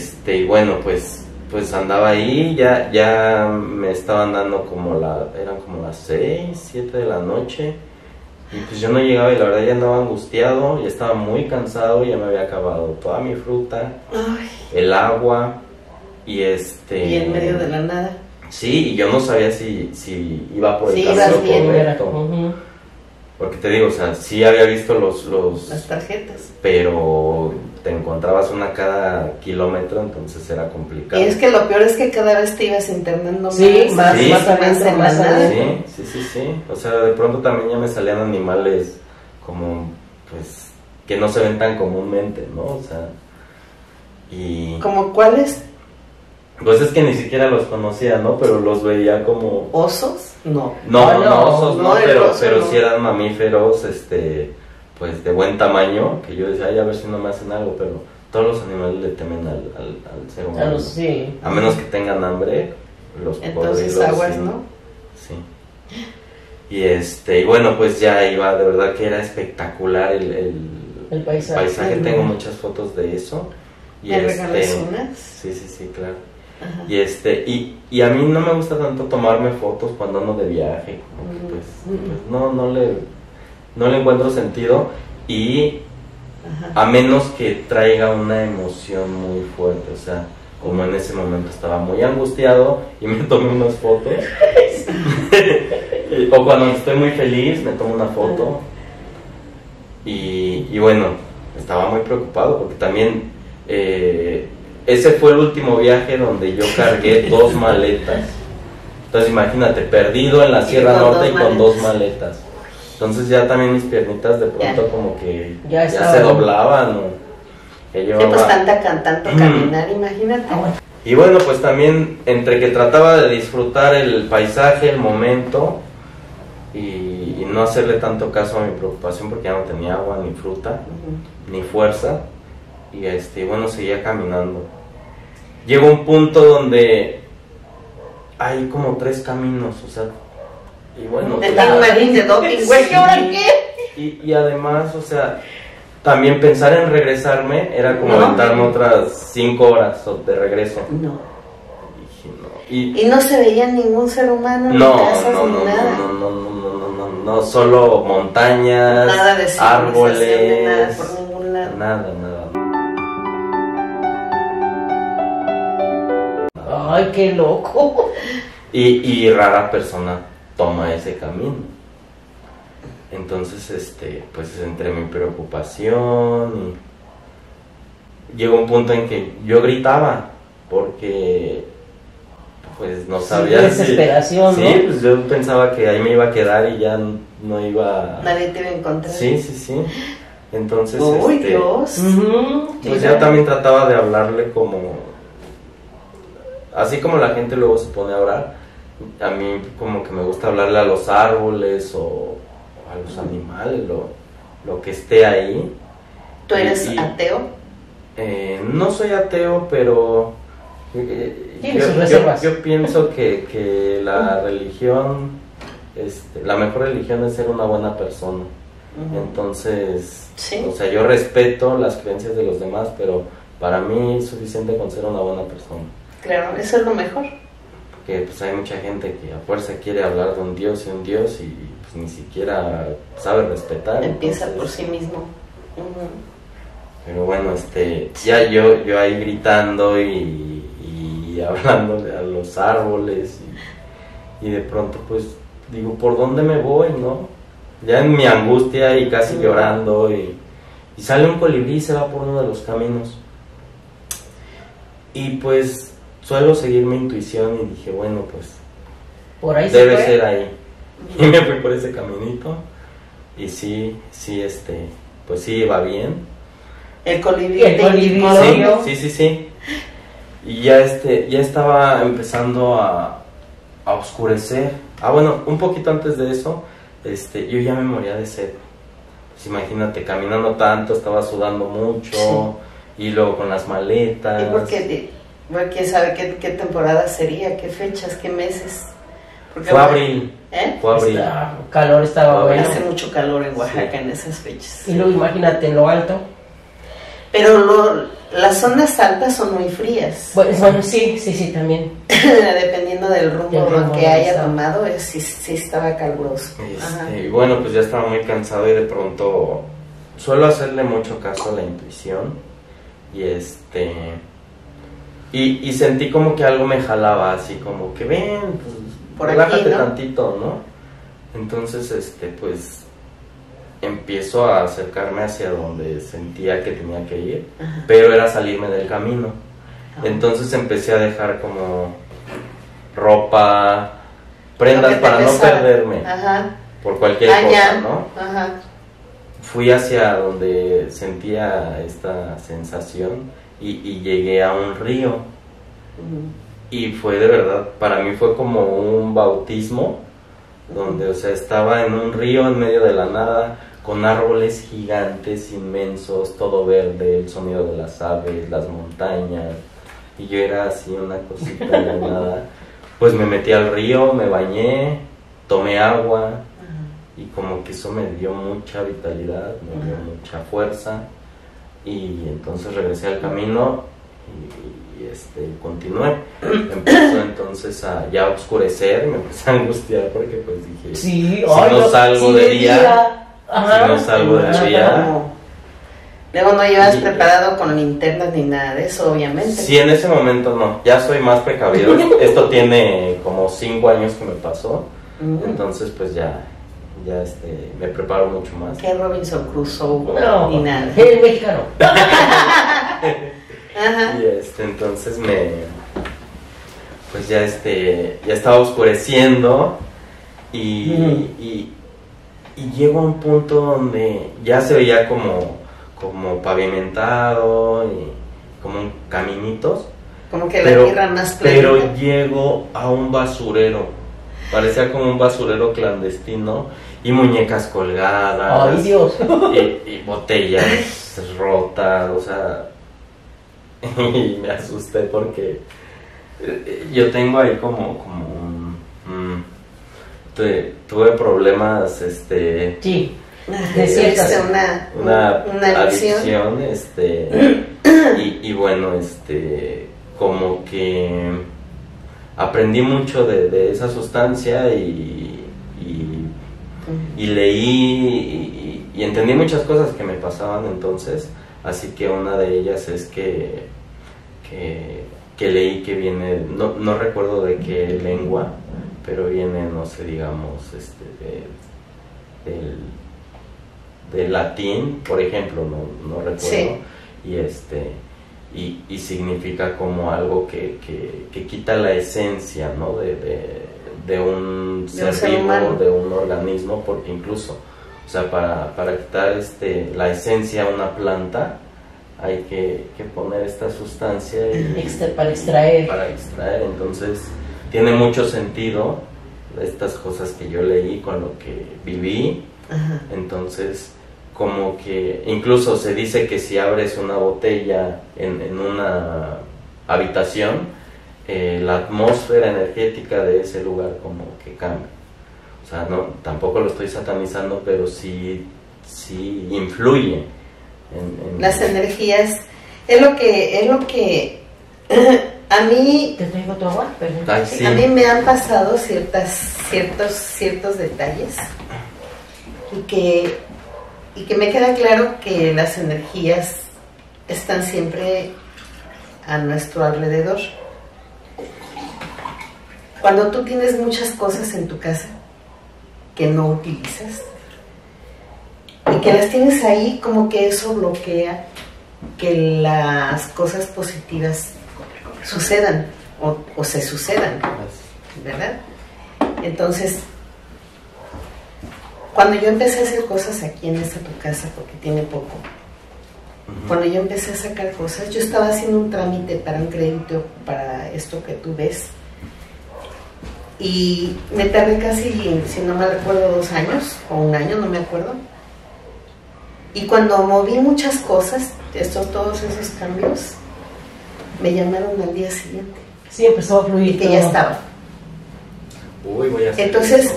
bueno, pues andaba ahí, ya me estaban dando eran como las 6, 7 de la noche. Y pues yo no llegaba y la verdad ya andaba angustiado, ya estaba muy cansado, ya me había acabado toda mi fruta, el agua y Y en medio de la nada. Sí, y yo no sabía si iba por el camino correcto. Uh-huh. Porque te digo, o sea, sí había visto las tarjetas, pero te encontrabas una cada kilómetro, entonces era complicado. Y es que lo peor es que cada vez te ibas internando más. Sí, más sí. O sea, de pronto también ya me salían animales como, pues, que no se ven tan comúnmente, ¿no? O sea, y... ¿Como cuáles? Pues es que ni siquiera los conocía, ¿no? Pero los veía como... ¿Osos? No. No, osos no, pero sí eran mamíferos, pues de buen tamaño, que yo decía, ay, a ver si no me hacen algo, pero todos los animales le temen al ser humano. Claro, sí. A menos que tengan hambre, los cocodrilos. Entonces aguas, ¿no? Sí. Y bueno, pues ya iba, de verdad que era espectacular el paisaje. Tengo muchas fotos de eso. ¿Me regalas unas? Sí, claro. Ajá. Y a mí no me gusta tanto tomarme fotos cuando ando de viaje, como que pues no le encuentro sentido, y a menos que traiga una emoción muy fuerte, o sea, como en ese momento estaba muy angustiado y me tomé unas fotos, o cuando estoy muy feliz me tomo una foto, y bueno, estaba muy preocupado porque también... ese fue el último viaje donde yo cargué 2 maletas. Entonces imagínate, perdido en la Sierra Norte y con 2 maletas. Entonces ya también mis piernitas de pronto como que ya se doblaban. Pues tanto caminar, imagínate. Y bueno, pues también entre que trataba de disfrutar el paisaje, el momento, y no hacerle tanto caso a mi preocupación porque ya no tenía agua, ni fruta, ni fuerza. Y bueno, seguía caminando. Llegó un punto donde hay como 3 caminos, o sea, y bueno... Y además, o sea, también pensar en regresarme era como aventarme otras 5 horas de regreso. Y no se veía ningún ser humano, no, solo montañas, nada de árboles, nada por ningún lado. Nada. ¡Ay, qué loco! Y rara persona toma ese camino. Entonces, pues entre mi preocupación y... Llegó un punto en que yo gritaba porque pues no sabía si... Desesperación, ¿no? Sí, pues yo pensaba que ahí me iba a quedar y ya no iba... Nadie te iba a encontrar. Sí. Entonces, ¡uy, Dios! Pues ya también trataba de hablarle como... Así como la gente luego se pone a orar, a mí como que me gusta hablarle a los árboles o a los animales, lo que esté ahí. ¿Tú eres ateo? No soy ateo, pero Yo pienso que la religión, la mejor religión es ser una buena persona. Entonces, ¿sí? O sea, yo respeto las creencias de los demás, pero para mí es suficiente con ser una buena persona. Claro, eso es lo mejor. Porque pues hay mucha gente que a fuerza quiere hablar de un Dios y un Dios y pues ni siquiera sabe respetar. Empieza entonces, por sí mismo. Pero bueno, ya yo ahí gritando y hablando a los árboles y de pronto pues digo, ¿por dónde me voy, no? Ya en mi angustia y casi llorando y sale un colibrí y se va por uno de los caminos. Y pues suelo seguir mi intuición y dije, bueno, pues por ahí debe ser ahí. Y me fui por ese caminito y pues sí iba bien. El colibrí. Sí. Y ya estaba empezando a oscurecer. Ah, bueno, un poquito antes de eso, yo ya me moría de sed. Pues imagínate, caminando tanto, estaba sudando mucho, y luego con las maletas. ¿Y quién sabe qué temporada sería, qué fechas, qué meses? Porque fue abril. ¿Eh? Fue abril. Calor estaba bueno. Hace mucho calor en Oaxaca en esas fechas. Y luego imagínate en lo alto. Pero las zonas altas son muy frías. Bueno, sí, también. Dependiendo del rumbo que haya tomado, sí estaba caluroso. Y bueno, pues ya estaba muy cansado y de pronto suelo hacerle mucho caso a la intuición. Y y sentí como que algo me jalaba, así como que ven, pues, por relájate aquí, ¿no? Tantito, ¿no? Entonces, pues empiezo a acercarme hacia donde sentía que tenía que ir, pero era salirme del camino. Entonces empecé a dejar como ropa, prendas para no perderme por cualquier cosa, ¿no? Fui hacia donde sentía esta sensación y llegué a un río. Y fue de verdad, para mí fue como un bautismo, donde, o sea, estaba en un río en medio de la nada, con árboles gigantes, inmensos, todo verde, el sonido de las aves, las montañas, y yo era así una cosita de nada. Pues me metí al río, me bañé, tomé agua, y como que eso me dio mucha vitalidad, me dio mucha fuerza, y entonces regresé al camino, y continué. Empezó entonces a ya oscurecer, me empecé a angustiar porque pues dije, si no salgo de día. Luego no llevas preparado con linternas ni nada de eso, obviamente. Sí, en ese momento no, ya soy más precavido. Esto tiene como 5 años que me pasó, entonces pues ya me preparo mucho más. Que Robinson Crusoe ni nada. El mexicano. Y entonces pues ya ya estaba oscureciendo y llego a un punto donde ya se veía como pavimentado y como caminitos, como que la tierra más plena. Pero llego a un basurero, parecía como un basurero clandestino y muñecas colgadas. ¡Ay, Dios! Y botellas rotas, o sea. Y me asusté porque yo tengo ahí como tuve problemas sí, de cierta una adicción y bueno, como que aprendí mucho de esa sustancia y leí y entendí muchas cosas que me pasaban entonces. Así que una de ellas es que leí que viene, no recuerdo de qué lengua, pero viene, no sé, digamos, del latín, por ejemplo, no recuerdo, y y significa como algo que quita la esencia, ¿no? de un ser vivo, de un organismo, porque incluso, o sea, para quitar la esencia a una planta hay que poner esta sustancia para extraer. Entonces tiene mucho sentido estas cosas que yo leí con lo que viví. Entonces como que incluso se dice que si abres una botella en una habitación la atmósfera energética de ese lugar como que cambia. O sea, no, tampoco lo estoy satanizando, pero sí, sí influye en las energías. Es lo que a mí, ¿te traigo tu agua? Perdón. Ay, sí. A mí me han pasado ciertos detalles y que me queda claro que las energías están siempre a nuestro alrededor. Cuando tú tienes muchas cosas en tu casa que no utilizas y que las tienes ahí, como que eso bloquea que las cosas positivas sucedan o se sucedan, ¿verdad? Entonces, cuando yo empecé a hacer cosas aquí en esta tu casa, porque tiene poco, cuando yo empecé a sacar cosas, yo estaba haciendo un trámite para un crédito, para esto que tú ves, y me tardé casi, si no me recuerdo, 2 años o 1 año, no me acuerdo. Y cuando moví muchas cosas, todos esos cambios, me llamaron al día siguiente. Sí, empezó a fluir. Y que todo ya estaba. Uy, voy a hacer. Entonces,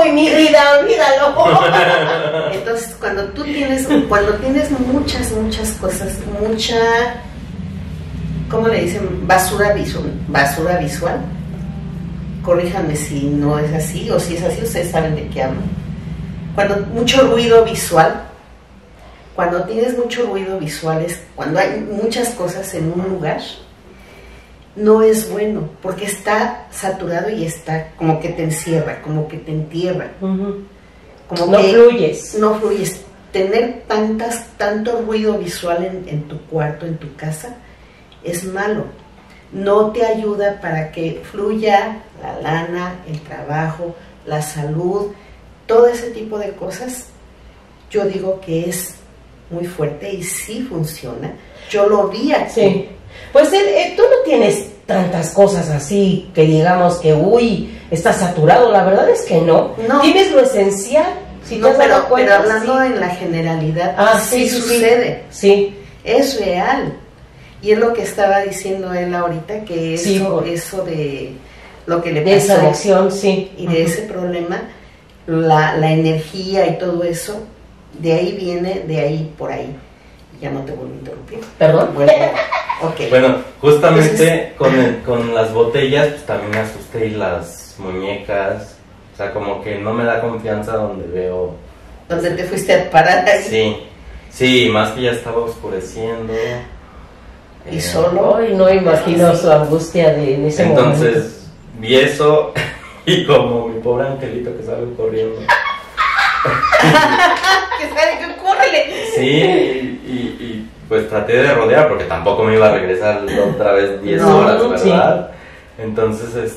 uy, mi vida, olvídalo. Entonces, cuando tienes muchas cosas, mucha, ¿cómo le dicen? Basura visual. Corríjame si no es así, o si es así, ustedes saben de qué hablo. Mucho ruido visual. Cuando tienes mucho ruido visual, cuando hay muchas cosas en un lugar, no es bueno, porque está saturado y está como que te encierra, como que te entierra. Como no fluyes. No fluyes. Tener tanto ruido visual en tu cuarto, en tu casa, es malo. No te ayuda para que fluya la lana, el trabajo, la salud, todo ese tipo de cosas. Yo digo que es muy fuerte y sí funciona. Yo lo vi aquí. Sí. Pues tú no tienes tantas cosas así que digamos que, uy, está saturado. La verdad es que no. Tienes lo esencial. Si no, pero hablando sí, en la generalidad, sí sucede. Sí. Es real. Y es lo que estaba diciendo él ahorita, que eso, sí, eso de lo que le pasó. De esa adicción, sí. Y de ese problema, la energía y todo eso, de ahí viene, de ahí por ahí. Ya no te vuelvo a interrumpir. Perdón. Bueno, okay. Bueno, justamente entonces, con las botellas, pues también me asusté, y las muñecas. O sea, como que no me da confianza donde veo. ¿Dónde te fuiste a parar? Sí, sí, más que ya estaba oscureciendo. Y solo, y no imagino su angustia en ese momento. Entonces, vi eso y como mi pobre angelito que sale corriendo. Que sale, que córrele. Sí, y pues traté de rodear porque tampoco me iba a regresar otra vez 10 horas, ¿verdad? Sí. Entonces,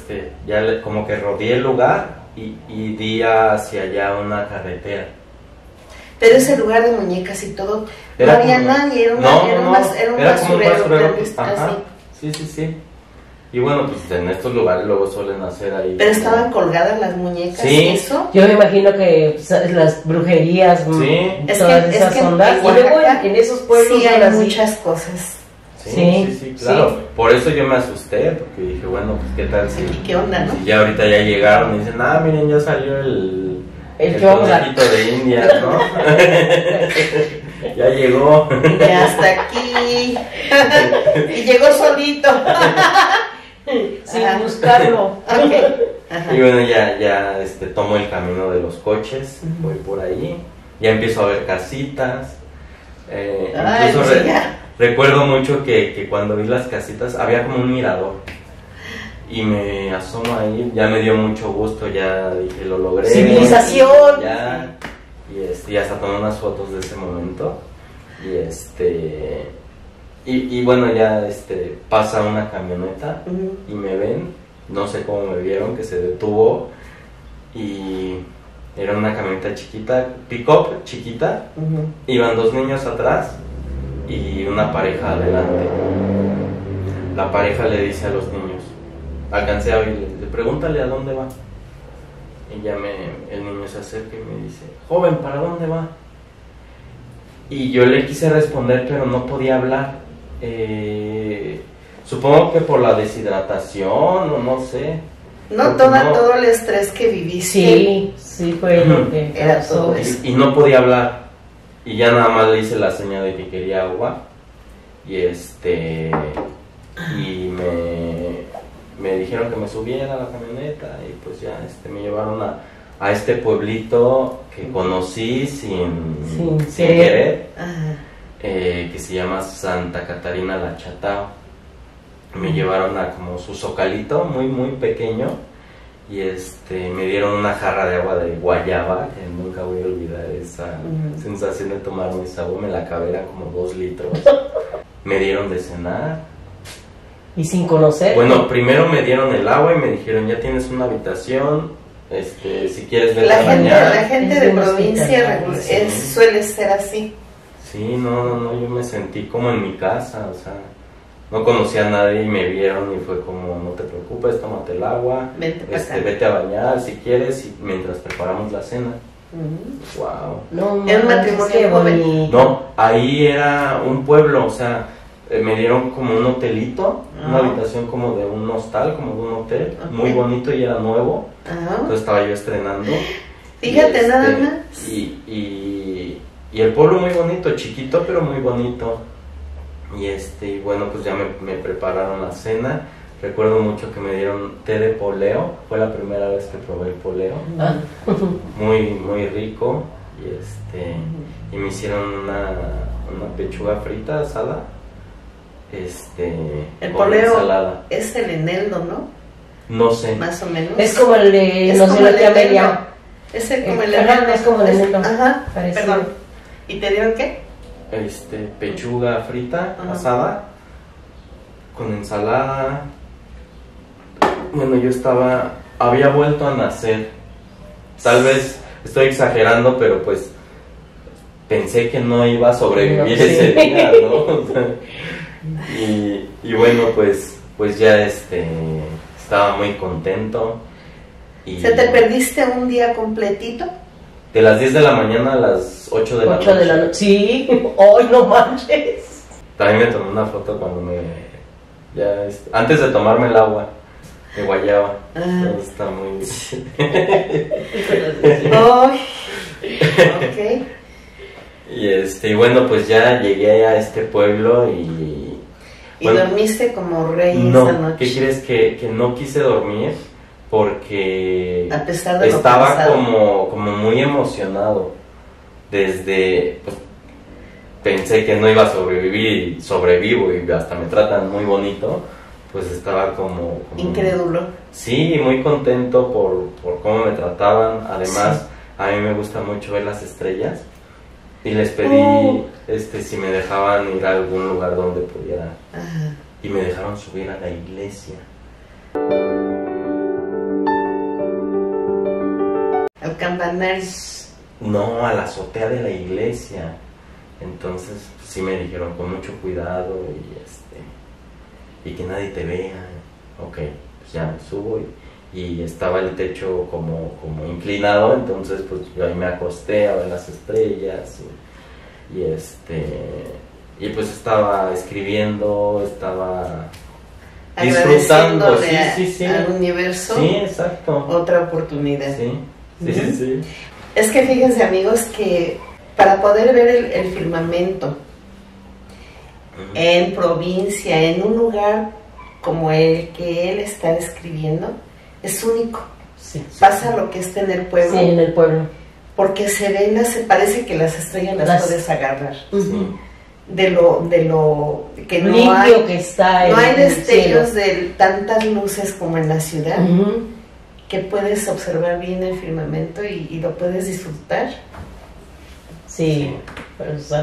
ya como que rodeé el lugar y di hacia allá una carretera. Pero ese lugar de muñecas y todo, no había nadie, era un basurero. Ajá, sí. Y bueno, pues en estos lugares luego suelen hacer ahí... Pero estaban colgadas las muñecas, ¿sí? ¿Eso? Yo me imagino que las brujerías, sí, todas esas ondas. Y luego en esos pueblos sí hay muchas cosas. Sí, claro. Sí. Por eso yo me asusté, porque dije, bueno, pues qué tal si... ¿Qué onda, no? Si ya ahorita ya llegaron y dicen, ah, miren, ya salió el conejito de India, ¿no? Ya llegó. Ya hasta aquí. Y llegó solito. Sin buscarlo. Okay. Y bueno, ya tomo el camino de los coches, voy por ahí, ya empiezo a ver casitas. Incluso recuerdo mucho que cuando vi las casitas había como un mirador. Y me asomo ahí, ya me dio mucho gusto, ya dije, lo logré. ¡Civilización! Ya, y hasta tomé unas fotos de ese momento. Y bueno, ya pasa una camioneta y me ven, no sé cómo me vieron, que se detuvo. Y era una camioneta chiquita, pick-up chiquita. Iban 2 niños atrás y una pareja adelante. La pareja le dice a los niños, alcancé a oírle, pregúntale a dónde va. Y ya el niño se acerca y me dice, joven, ¿para dónde va? Y yo le quise responder, pero no podía hablar. Supongo que por la deshidratación o no sé. No, toma no... todo el estrés que viviste. Sí, sí fue lo que era todo eso. Y no podía hablar. Y ya nada más le hice la señal de que quería agua. Y y me dijeron que me subiera a la camioneta. Y pues ya me llevaron a este pueblito que conocí sin querer. Ajá. Que se llama Santa Catarina Lachatao. Me llevaron a como su zocalito muy muy pequeño y me dieron una jarra de agua de guayaba, que nunca voy a olvidar esa sensación de tomar mi sabor, me la acabé, eran como 2 litros. Me dieron de cenar. ¿Y sin conocer? Bueno, primero me dieron el agua y me dijeron, ya tienes una habitación, si quieres ver la gente de provincia suele ser así. Sí, no, yo me sentí como en mi casa, o sea... No conocía a nadie y me vieron y fue como, no te preocupes, tómate el agua, vete a bañar si quieres, y mientras preparamos la cena. Wow. No, ¿era un matrimonio joven? No, ahí era un pueblo, o sea, me dieron como un hotelito, una habitación como de un hostal, como de un hotel, muy bonito y era nuevo. Entonces estaba yo estrenando. Fíjate, nada más. Y el pueblo muy bonito, chiquito pero muy bonito. Y bueno, pues ya me prepararon la cena. Recuerdo mucho que me dieron té de poleo. Fue la primera vez que probé el poleo. Muy, muy rico. Y y me hicieron una pechuga frita, asada. El poleo ensalada. Es el eneldo, ¿no? No sé. Más o menos. Es como el de... Es como el eneldo. Es como el eneldo. Es como el eneldo. Ajá, parecido. Perdón. ¿Y te dieron qué? Pechuga frita, asada, con ensalada. Bueno, yo había vuelto a nacer. Tal vez estoy exagerando, pero pues pensé que no iba a sobrevivir ese día, ¿no? y bueno, pues ya estaba muy contento. Y... ¿Se te perdiste un día completito? De las 10 de la mañana a las 8 de la noche. Sí, hoy no manches. También me tomé una foto cuando antes de tomarme el agua de guayaba. Está muy... Okay. Y bueno, pues ya llegué a este pueblo y... Bueno, ¿y dormiste como rey esa noche? ¿Qué crees? Que no quise dormir. Porque a pesar de estaba como muy emocionado. Desde pensé que no iba a sobrevivir, sobrevivo y hasta me tratan muy bonito. Pues estaba como incrédulo. Sí, muy contento por cómo me trataban. Además, a mí me gusta mucho ver las estrellas. Y les pedí si me dejaban ir a algún lugar donde pudiera. Ajá. Y me dejaron subir a la iglesia. Campanario. No, a la azotea de la iglesia. Entonces sí me dijeron con mucho cuidado y que nadie te vea. Ok, pues ya me subo y estaba el techo como inclinado, entonces pues yo ahí me acosté a ver las estrellas y pues estaba escribiendo, estaba disfrutando al universo. Sí, exacto. Otra oportunidad. Sí. Sí. Es que fíjense, amigos, que para poder ver el firmamento en provincia, en un lugar como el que él está describiendo, es único. Sí. Pasa lo que está en el pueblo. Sí, en el pueblo. Porque se parece que las estrellas las puedes agarrar. De lo que no limpio hay, que está no hay destellos de tantas luces como en la ciudad. Que puedes observar bien el firmamento y lo puedes disfrutar. Sí,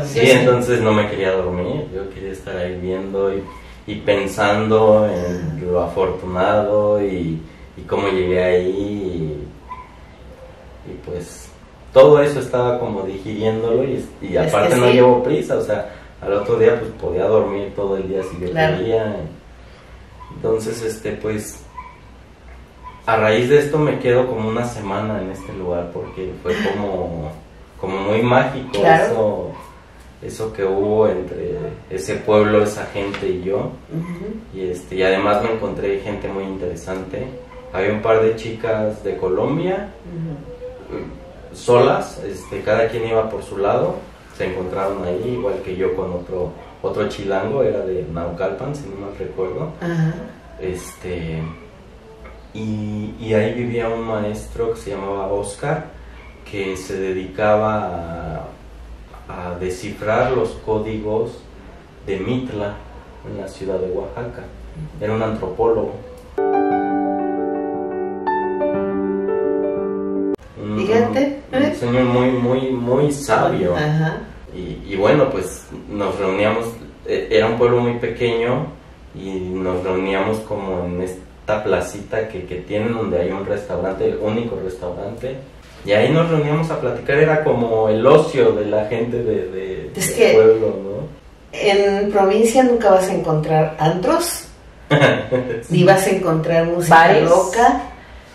sí, entonces no me quería dormir, yo quería estar ahí viendo y pensando en lo afortunado y cómo llegué ahí y pues todo eso estaba como digiriéndolo y aparte no llevo prisa, o sea, al otro día pues podía dormir todo el día si yo quería. Entonces pues a raíz de esto me quedo como una semana en este lugar porque fue como muy mágico. Claro. Eso, eso que hubo entre ese pueblo, esa gente y yo. Uh-huh. Y además me encontré gente muy interesante. Había un par de chicas de Colombia, uh-huh, solas, cada quien iba por su lado. Se encontraron ahí, igual que yo, con otro chilango, era de Naucalpan, si no me recuerdo. Ajá. Y ahí vivía un maestro que se llamaba Oscar, que se dedicaba a descifrar los códigos de Mitla, en la ciudad de Oaxaca. Era un antropólogo. Fíjate. Un señor muy, muy, muy sabio. Ajá. Y bueno, pues nos reuníamos, era un pueblo muy pequeño y nos reuníamos como en esta placita que tienen, donde hay un restaurante, el único restaurante, y ahí nos reuníamos a platicar. Era como el ocio de la gente del pueblo, ¿no? En provincia nunca vas a encontrar antros, sí, ni vas a encontrar música loca,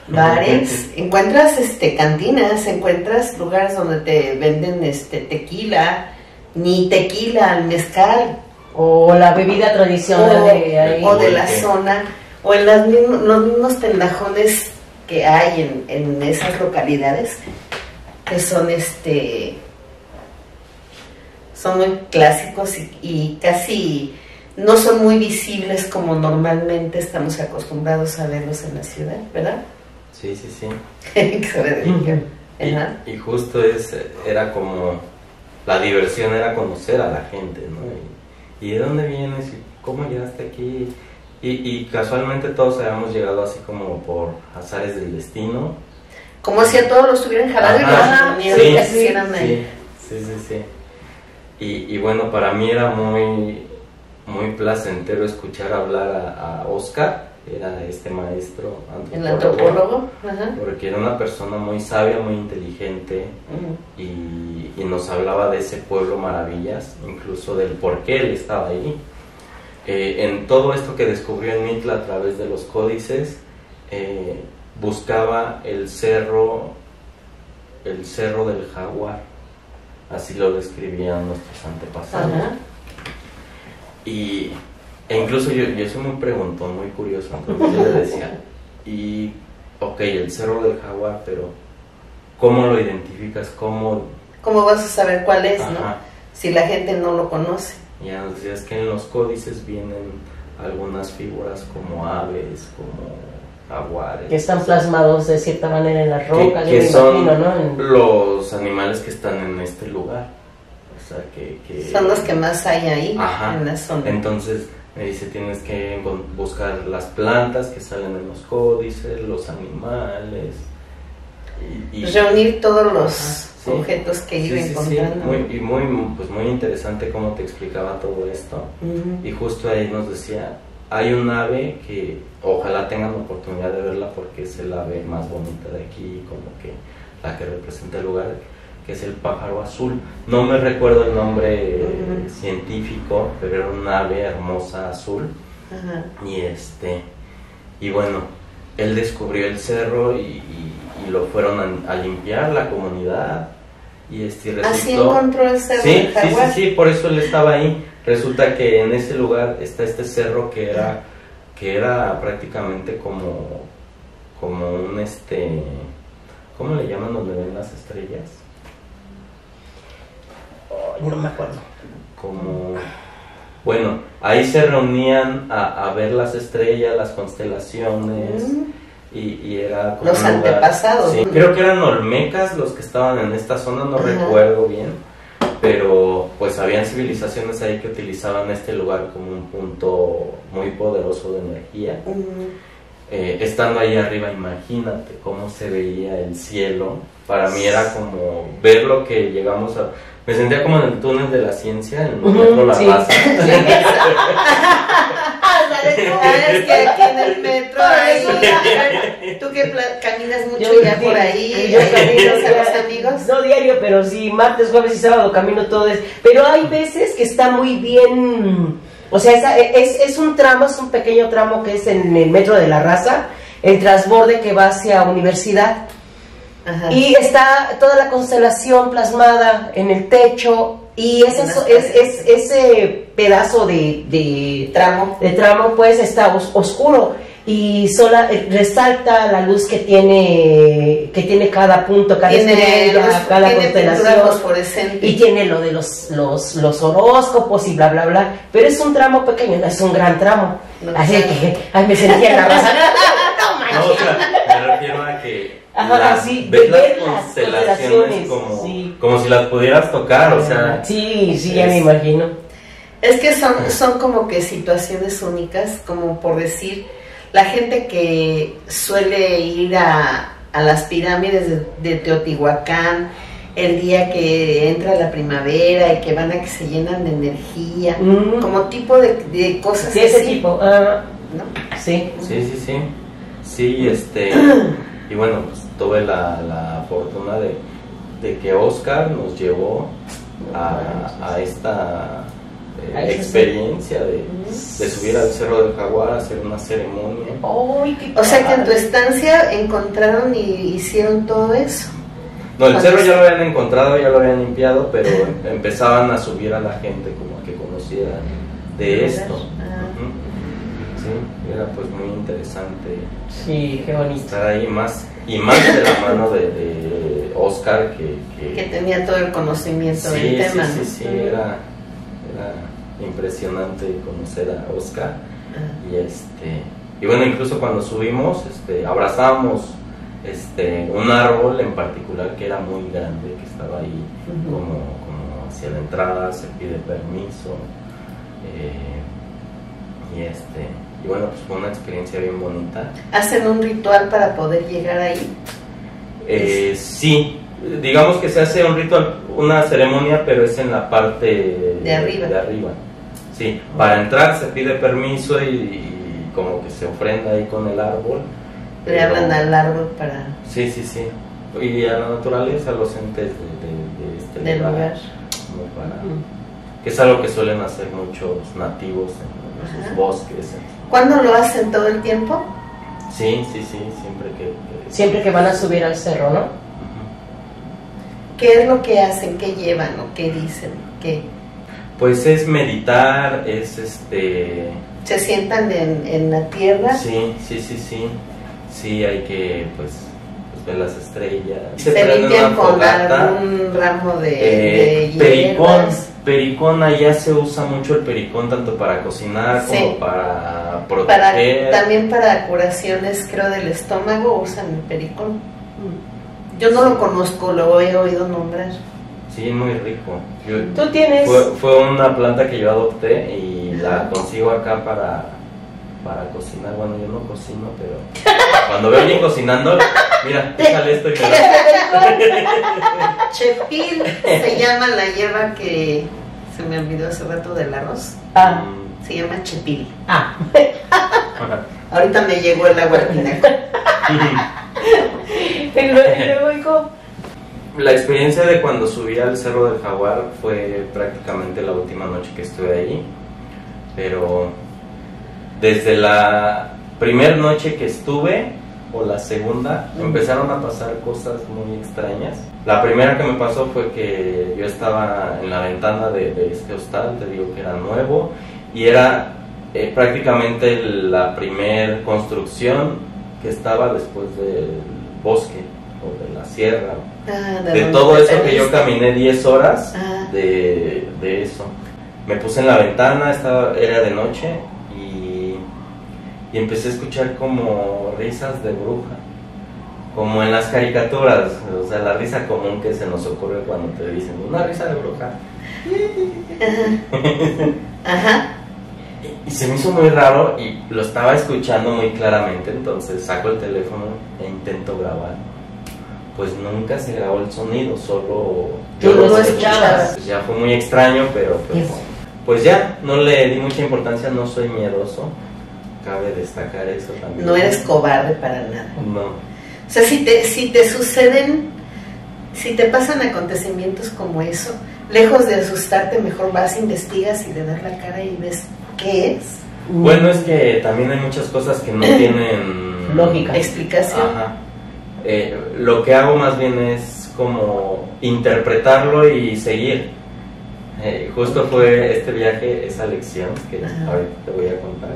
bares, encuentras cantinas, encuentras lugares donde te venden tequila, ni tequila, mezcal, o la bebida tradicional de ahí, o de la zona, o en los mismos tendajones que hay en esas localidades, que son son muy clásicos y casi no son muy visibles como normalmente estamos acostumbrados a verlos en la ciudad, ¿verdad? Sí, sí, sí. Y justo era como, la diversión era conocer a la gente, ¿no? ¿Y de dónde vienes? ¿Cómo llegaste aquí? Y casualmente todos habíamos llegado así como por azares del destino. Como si a todos los hubieran jalado. Ajá, y sí, sí, sí, sí, sí, sí. Y bueno, para mí era muy, muy placentero escuchar hablar a Oscar. Era este maestro antropólogo, porque era una persona muy sabia, muy inteligente, uh-huh, y nos hablaba de ese pueblo maravillas, incluso del por qué él estaba ahí. En todo esto que descubrió en Mitla a través de los códices, buscaba el cerro del Jaguar, así lo describían nuestros antepasados. Uh-huh. E incluso yo soy muy preguntón, muy curioso, entonces yo le decía, ok, el Cerro del Jaguar, pero ¿cómo lo identificas? ¿Cómo vas a saber cuál es, ajá, no? Si la gente no lo conoce. Ya, nos decías que en los códices vienen algunas figuras como aves, como jaguares. Que están plasmados de cierta manera en las rocas, que son, imagino, ¿no? Los animales que están en este lugar. O sea, que son los que más hay ahí, ajá, en la zona. Entonces me dice, tienes que buscar las plantas que salen en los códices, los animales. Y reunir todos los, sí, objetos que iba encontrando. Sí. Muy interesante cómo te explicaba todo esto. Uh-huh. Y justo ahí nos decía, hay un ave que ojalá tengan la oportunidad de verla porque es el ave más bonita de aquí, como que la que representa el lugar, que es el pájaro azul. No me recuerdo el nombre, uh-huh, científico, pero era un ave hermosa azul. Uh-huh. Y bueno, él descubrió el cerro y lo fueron a limpiar la comunidad. Y resultó, así encontró el cerro. Sí, sí, sí, sí, por eso él estaba ahí. Resulta que en ese lugar está este cerro que era prácticamente como un ¿cómo le llaman donde ven las estrellas? No me acuerdo. Bueno, ahí se reunían a ver las estrellas, las constelaciones, y era como los antepasados. Sí, creo que eran olmecas los que estaban en esta zona, no, ajá, recuerdo bien, pero pues habían civilizaciones ahí que utilizaban este lugar como un punto muy poderoso de energía. Uh-huh. Estando ahí arriba, imagínate cómo se veía el cielo. Para mí era como ver lo que llegamos a... Me sentía como en el túnel de la ciencia, en el Metro de la Raza. ¿Sabes que aquí en el metro? ¿Tú que caminas mucho ya por ahí? Yo camino a los amigos. No diario, pero sí, martes, jueves y sábado camino todo eso. Pero hay veces que está muy bien... O sea, es un tramo, es un pequeño tramo que es en el Metro de la Raza, el transborde que va hacia universidad. Ajá. Y está toda la constelación plasmada en el techo, Y ese pedazo de tramo pues está oscuro y resalta la luz que tiene cada punto, cada estrella, cada constelación, y tiene lo de los horóscopos y bla bla bla, pero es un tramo pequeño, no es un gran tramo, no, así que ay, me sentía en la raza. No, o sea, me refiero a que ves las constelaciones como, sí, como si las pudieras tocar, o sea... Sí, sí, ya me imagino. Es que son como que situaciones únicas, como por decir, la gente que suele ir a las pirámides de Teotihuacán el día que entra la primavera y que van a que se llenan de energía, como tipo de cosas así. Sí, ese tipo, ¿no? Sí. Sí, sí, sí. Sí, y bueno, pues tuve la fortuna de que Oscar nos llevó a esta experiencia de subir al Cerro del Jaguar a hacer una ceremonia. O sea que en tu estancia encontraron y hicieron todo eso. No, el cerro ya lo habían encontrado, ya lo habían limpiado, pero empezaban a subir a la gente como a que conociera de esto. Sí, era pues muy interesante. Sí, qué bonito. Estar ahí más de la mano de Oscar que tenía todo el conocimiento del tema. Sí, sí, sí, era impresionante conocer a Oscar. Y y bueno, incluso cuando subimos, abrazamos un árbol en particular que era muy grande, que estaba ahí como hacia la entrada, se pide permiso. Y bueno, pues fue una experiencia bien bonita. ¿Hacen un ritual para poder llegar ahí? Sí, digamos que se hace un ritual, una ceremonia, pero es en la parte de arriba. Sí, para entrar se pide permiso y como que se ofrenda ahí con el árbol. Le hablan al árbol para... Sí, sí, sí. Y a la naturaleza, a los entes de del lugar. Como para... Que es algo que suelen hacer muchos nativos en sus bosques. ¿Cuándo lo hacen? ¿Todo el tiempo? Sí, sí, sí, siempre que... Siempre que van a subir al cerro, ¿no? ¿Qué es lo que hacen? ¿Qué llevan o qué dicen? ¿Qué? Pues es meditar, es ¿Se sientan en la tierra? Sí, sí, sí, sí. Sí, hay que, pues ver las estrellas. Se limpian con algún ramo de hierbas. Pericón, allá se usa mucho el pericón tanto para cocinar como para proteger. También para curaciones, creo, del estómago usan el pericón. Yo no lo conozco, lo he oído nombrar. Sí, muy rico. ¿Tú tienes? Fue una planta que yo adopté y la consigo acá para cocinar. Bueno, yo no cocino, pero cuando veo alguien cocinando, mira, déjale esto y me la... Chepil se llama la hierba que se me olvidó hace rato del arroz. Se llama chepil. Ahorita me llegó el agua al tinaco. La experiencia de cuando subí al Cerro del Jaguar fue prácticamente la última noche que estuve ahí, pero desde la primera noche que estuve, o la segunda, empezaron a pasar cosas muy extrañas. La primera que me pasó fue que yo estaba en la ventana de este hostal, te digo que era nuevo, y era prácticamente la primera construcción que estaba después del bosque, o de la sierra, de todo eso que yo caminé 10 horas, de eso. Me puse en la ventana, era de noche, y empecé a escuchar como risas de bruja, como en las caricaturas, o sea, la risa común que se nos ocurre cuando te dicen una risa de bruja. Y se me hizo muy raro y lo estaba escuchando muy claramente, entonces saco el teléfono e intento grabar. Pues nunca se grabó el sonido, solo yo lo escuchaba. Pues ya fue muy extraño, pero pues ya, no le di mucha importancia, no soy miedoso. Cabe destacar eso también. No eres cobarde para nada. No. O sea, si te suceden, si te pasan acontecimientos como eso, lejos de asustarte, mejor vas, investigas y le das la cara y ves qué es. Bueno, es que también hay muchas cosas que no tienen lógica, explicación. Lo que hago más bien es como interpretarlo y seguir. Justo fue este viaje, esa lección que ahorita te voy a contar.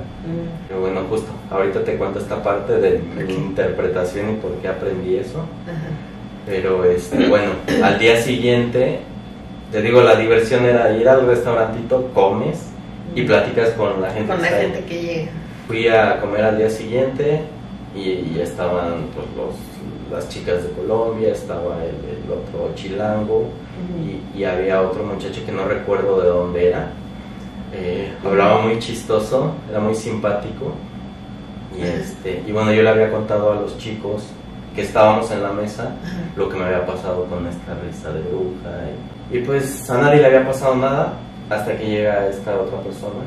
Pero bueno, justo ahorita te cuento esta parte de mi interpretación y por qué aprendí eso. Pero bueno, al día siguiente, te digo, la diversión era ir al restaurantito, comes y platicas con la gente, con la gente que llega. Fui a comer al día siguiente y estaban pues, las chicas de Colombia, estaba el otro chilango y había otro muchacho que no recuerdo de dónde era. Hablaba muy chistoso, era muy simpático y, y bueno, yo le había contado a los chicos que estábamos en la mesa lo que me había pasado con esta risa de bruja y pues a nadie le había pasado nada hasta que llega esta otra persona,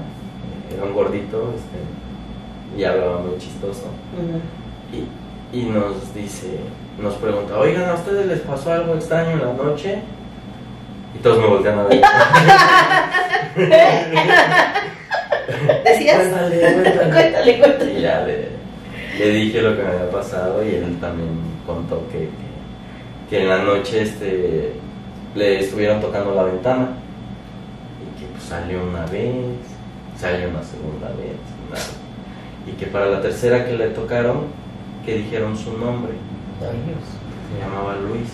era un gordito y hablaba muy chistoso y nos dice, nos pregunta, oigan, ¿a ustedes les pasó algo extraño en la noche? Y todos me voltean a ver. ¿Decías? Cuéntale. Y ya le dije lo que me había pasado y él también contó que en la noche le estuvieron tocando la ventana y que pues, salió una vez, salió una segunda vez, y que para la tercera que le tocaron, que dijeron su nombre. Se llamaba Luis.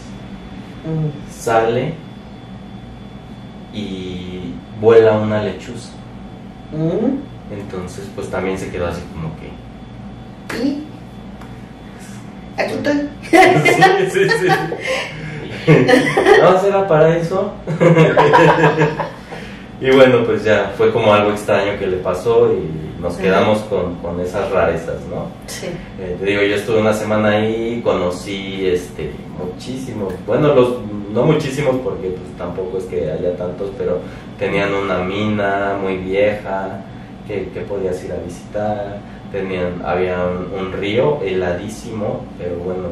Sale y vuela una lechuza. Entonces pues también se quedó así como que... ¿Y? ¿Aquí estoy? Sí. ¿No será para eso? Y bueno, pues ya fue como algo extraño que le pasó y nos quedamos con esas rarezas, ¿no? Sí. Te digo, yo estuve una semana ahí, conocí muchísimos, bueno, no muchísimos porque pues tampoco es que haya tantos, pero tenían una mina muy vieja que podías ir a visitar, había un río heladísimo, pero bueno,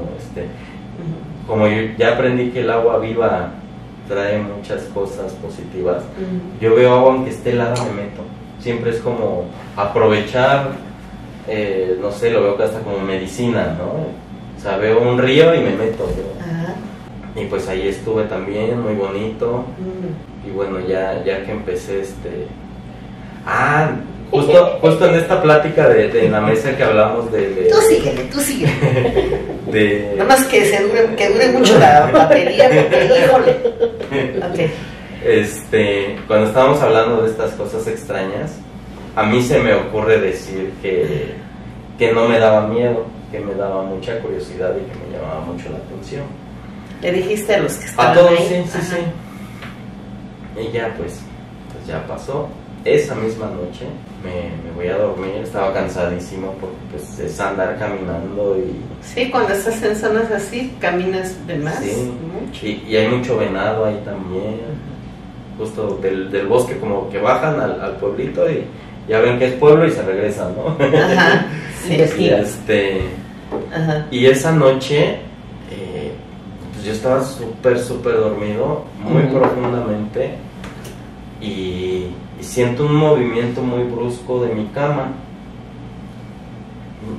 como yo ya aprendí que el agua viva trae muchas cosas positivas. Yo veo agua aunque esté helada, me meto. Siempre es como aprovechar, no sé, lo veo que hasta como medicina, ¿no? O sea, veo un río y me meto. Y pues ahí estuve también, muy bonito. Y bueno, ya que empecé justo en esta plática de la mesa que hablamos de... Tú síguele. Nada más que dure mucho la batería, porque híjole. Okay. Cuando estábamos hablando de estas cosas extrañas, a mí se me ocurre decir que no me daba miedo, que me daba mucha curiosidad y que me llamaba mucho la atención. ¿Le dijiste a los que estaban ahí? A todos, ahí. Sí. Y ya pues ya pasó. Esa misma noche me voy a dormir, estaba cansadísimo porque pues, es andar caminando y... Sí, cuando estás en zonas así, caminas de más, sí, mucho. Y hay mucho venado ahí también, justo del bosque, como que bajan al pueblito y ya ven que es pueblo y se regresan, ¿no? Ajá, sí, sí. Y esa noche, pues yo estaba súper dormido, muy profundamente y siento un movimiento muy brusco de mi cama.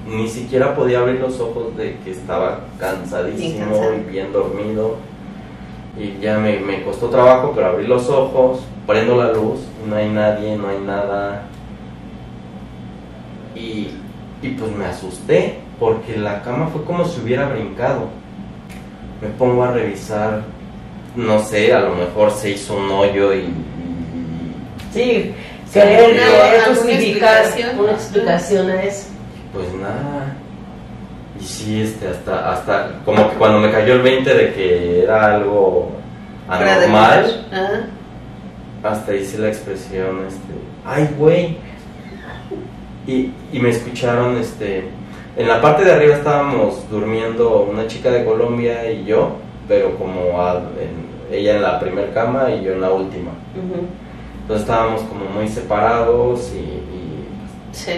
Ni siquiera podía abrir los ojos de que estaba cansadísimo y bien dormido. Y ya me costó trabajo, pero abrí los ojos, prendo la luz, no hay nadie, no hay nada. Y pues me asusté, porque la cama fue como si hubiera brincado. Me pongo a revisar, no sé, a lo mejor se hizo un hoyo y... Sí, querer justificar una explicación a eso. Pues nada. Y sí, hasta como que cuando me cayó el 20 de que era algo anormal, hasta hice la expresión, ¡ay, güey! Y me escucharon, en la parte de arriba estábamos durmiendo una chica de Colombia y yo, pero como ella en la primera cama y yo en la última. Entonces estábamos como muy separados y sí,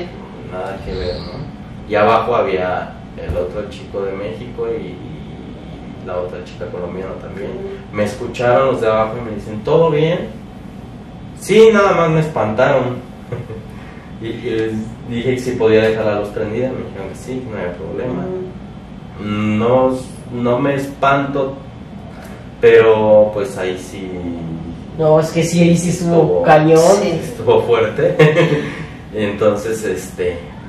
nada que ver, ¿no? Y abajo había el otro chico de México y la otra chica colombiana también. Me escucharon los de abajo y me dicen, ¿todo bien? Sí, nada más me espantaron. y les dije que si podía dejar la luz prendida, me dijeron que sí, que no había problema. No me espanto, pero pues ahí sí... No, es que sí, ahí sí estuvo cañón. Sí. Estuvo fuerte. Entonces,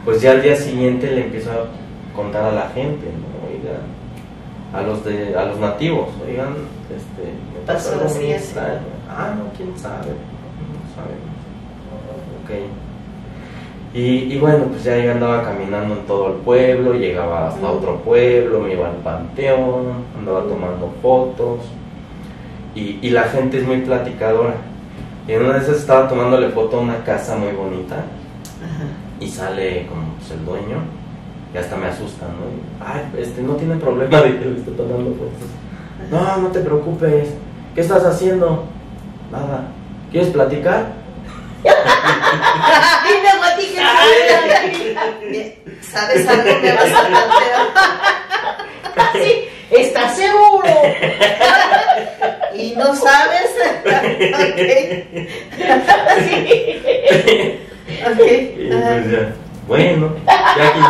pues ya al día siguiente le empiezo a contar a la gente, ¿no? Oigan, a los nativos, oigan, me pasó algo muy extraño. Ah, no, quién sabe, no sabemos. Ok. Y bueno, pues ya yo andaba caminando en todo el pueblo, llegaba hasta otro pueblo, me iba al panteón, andaba tomando fotos. Y la gente es muy platicadora. Y en una de esas estaba tomándole foto a una casa muy bonita. Ajá. Y sale como pues, el dueño. Y hasta me asustan, ¿no? Ay, no tiene problema de que le esté tomando fotos. Ajá. No, no te preocupes. ¿Qué estás haciendo? Nada. ¿Quieres platicar? ¿Sabes algo? Me vas a plantear. Sí, ¿estás seguro? Y no sabes. Okay. Sí. Okay. Y pues ya, bueno, ya que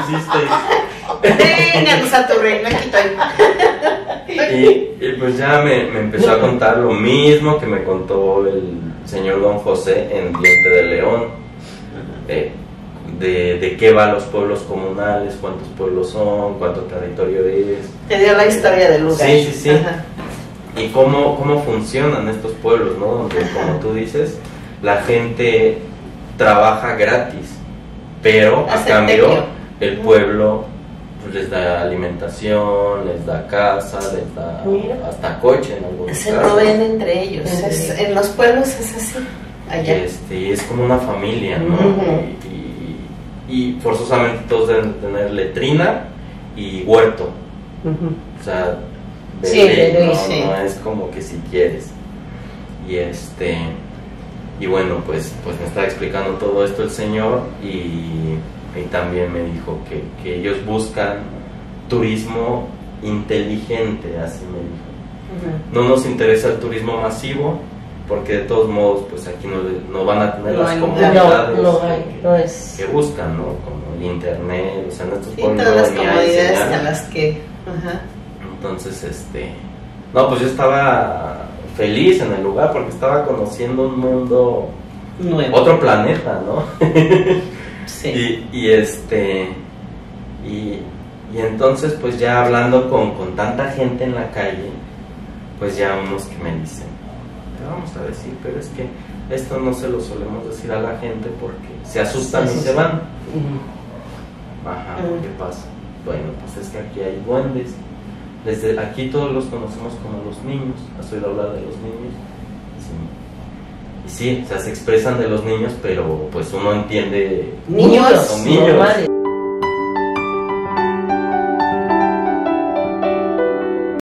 insistes. Venga, pues a tu reina, aquí estoy. Y pues ya me empezó a contar lo mismo que me contó el señor Don José en Diente de León. De qué va los pueblos comunales, cuántos pueblos son, cuánto territorio es. Te dio la historia del lugar. Sí, sí, sí. Ajá. Y cómo funcionan estos pueblos, ¿no? Donde, como tú dices, la gente trabaja gratis, pero a cambio el pueblo pues, les da alimentación, les da casa, les da hasta coche en algunos casos. Se proveen entre ellos. Sí. En los pueblos es así. Allá. Es como una familia, ¿no? Uh-huh. Y forzosamente todos deben tener letrina y huerto. Uh-huh. O sea, no es como que si quieres. Y y bueno, pues me estaba explicando todo esto el señor, y también me dijo que ellos buscan turismo inteligente, así me dijo. Uh-huh. No nos interesa el turismo masivo, porque de todos modos pues aquí no van a tener las comodidades que buscan, ¿no? Como el internet, o sea, nuestros pueblos, todas las comodidades a las que... Ajá. Entonces, no, pues yo estaba feliz en el lugar porque estaba conociendo un mundo nuevo, otro planeta, ¿no? Sí. Y entonces pues ya hablando con tanta gente en la calle, pues ya unos que me dicen, vamos a decir, pero es que esto no se lo solemos decir a la gente porque se asustan y se van. Ajá, ¿qué pasa? Bueno, pues es que aquí hay duendes. Desde aquí todos los conocemos como los niños. ¿Has oído hablar de los niños? Sí, o sea, se expresan de los niños, pero pues uno entiende. Niños.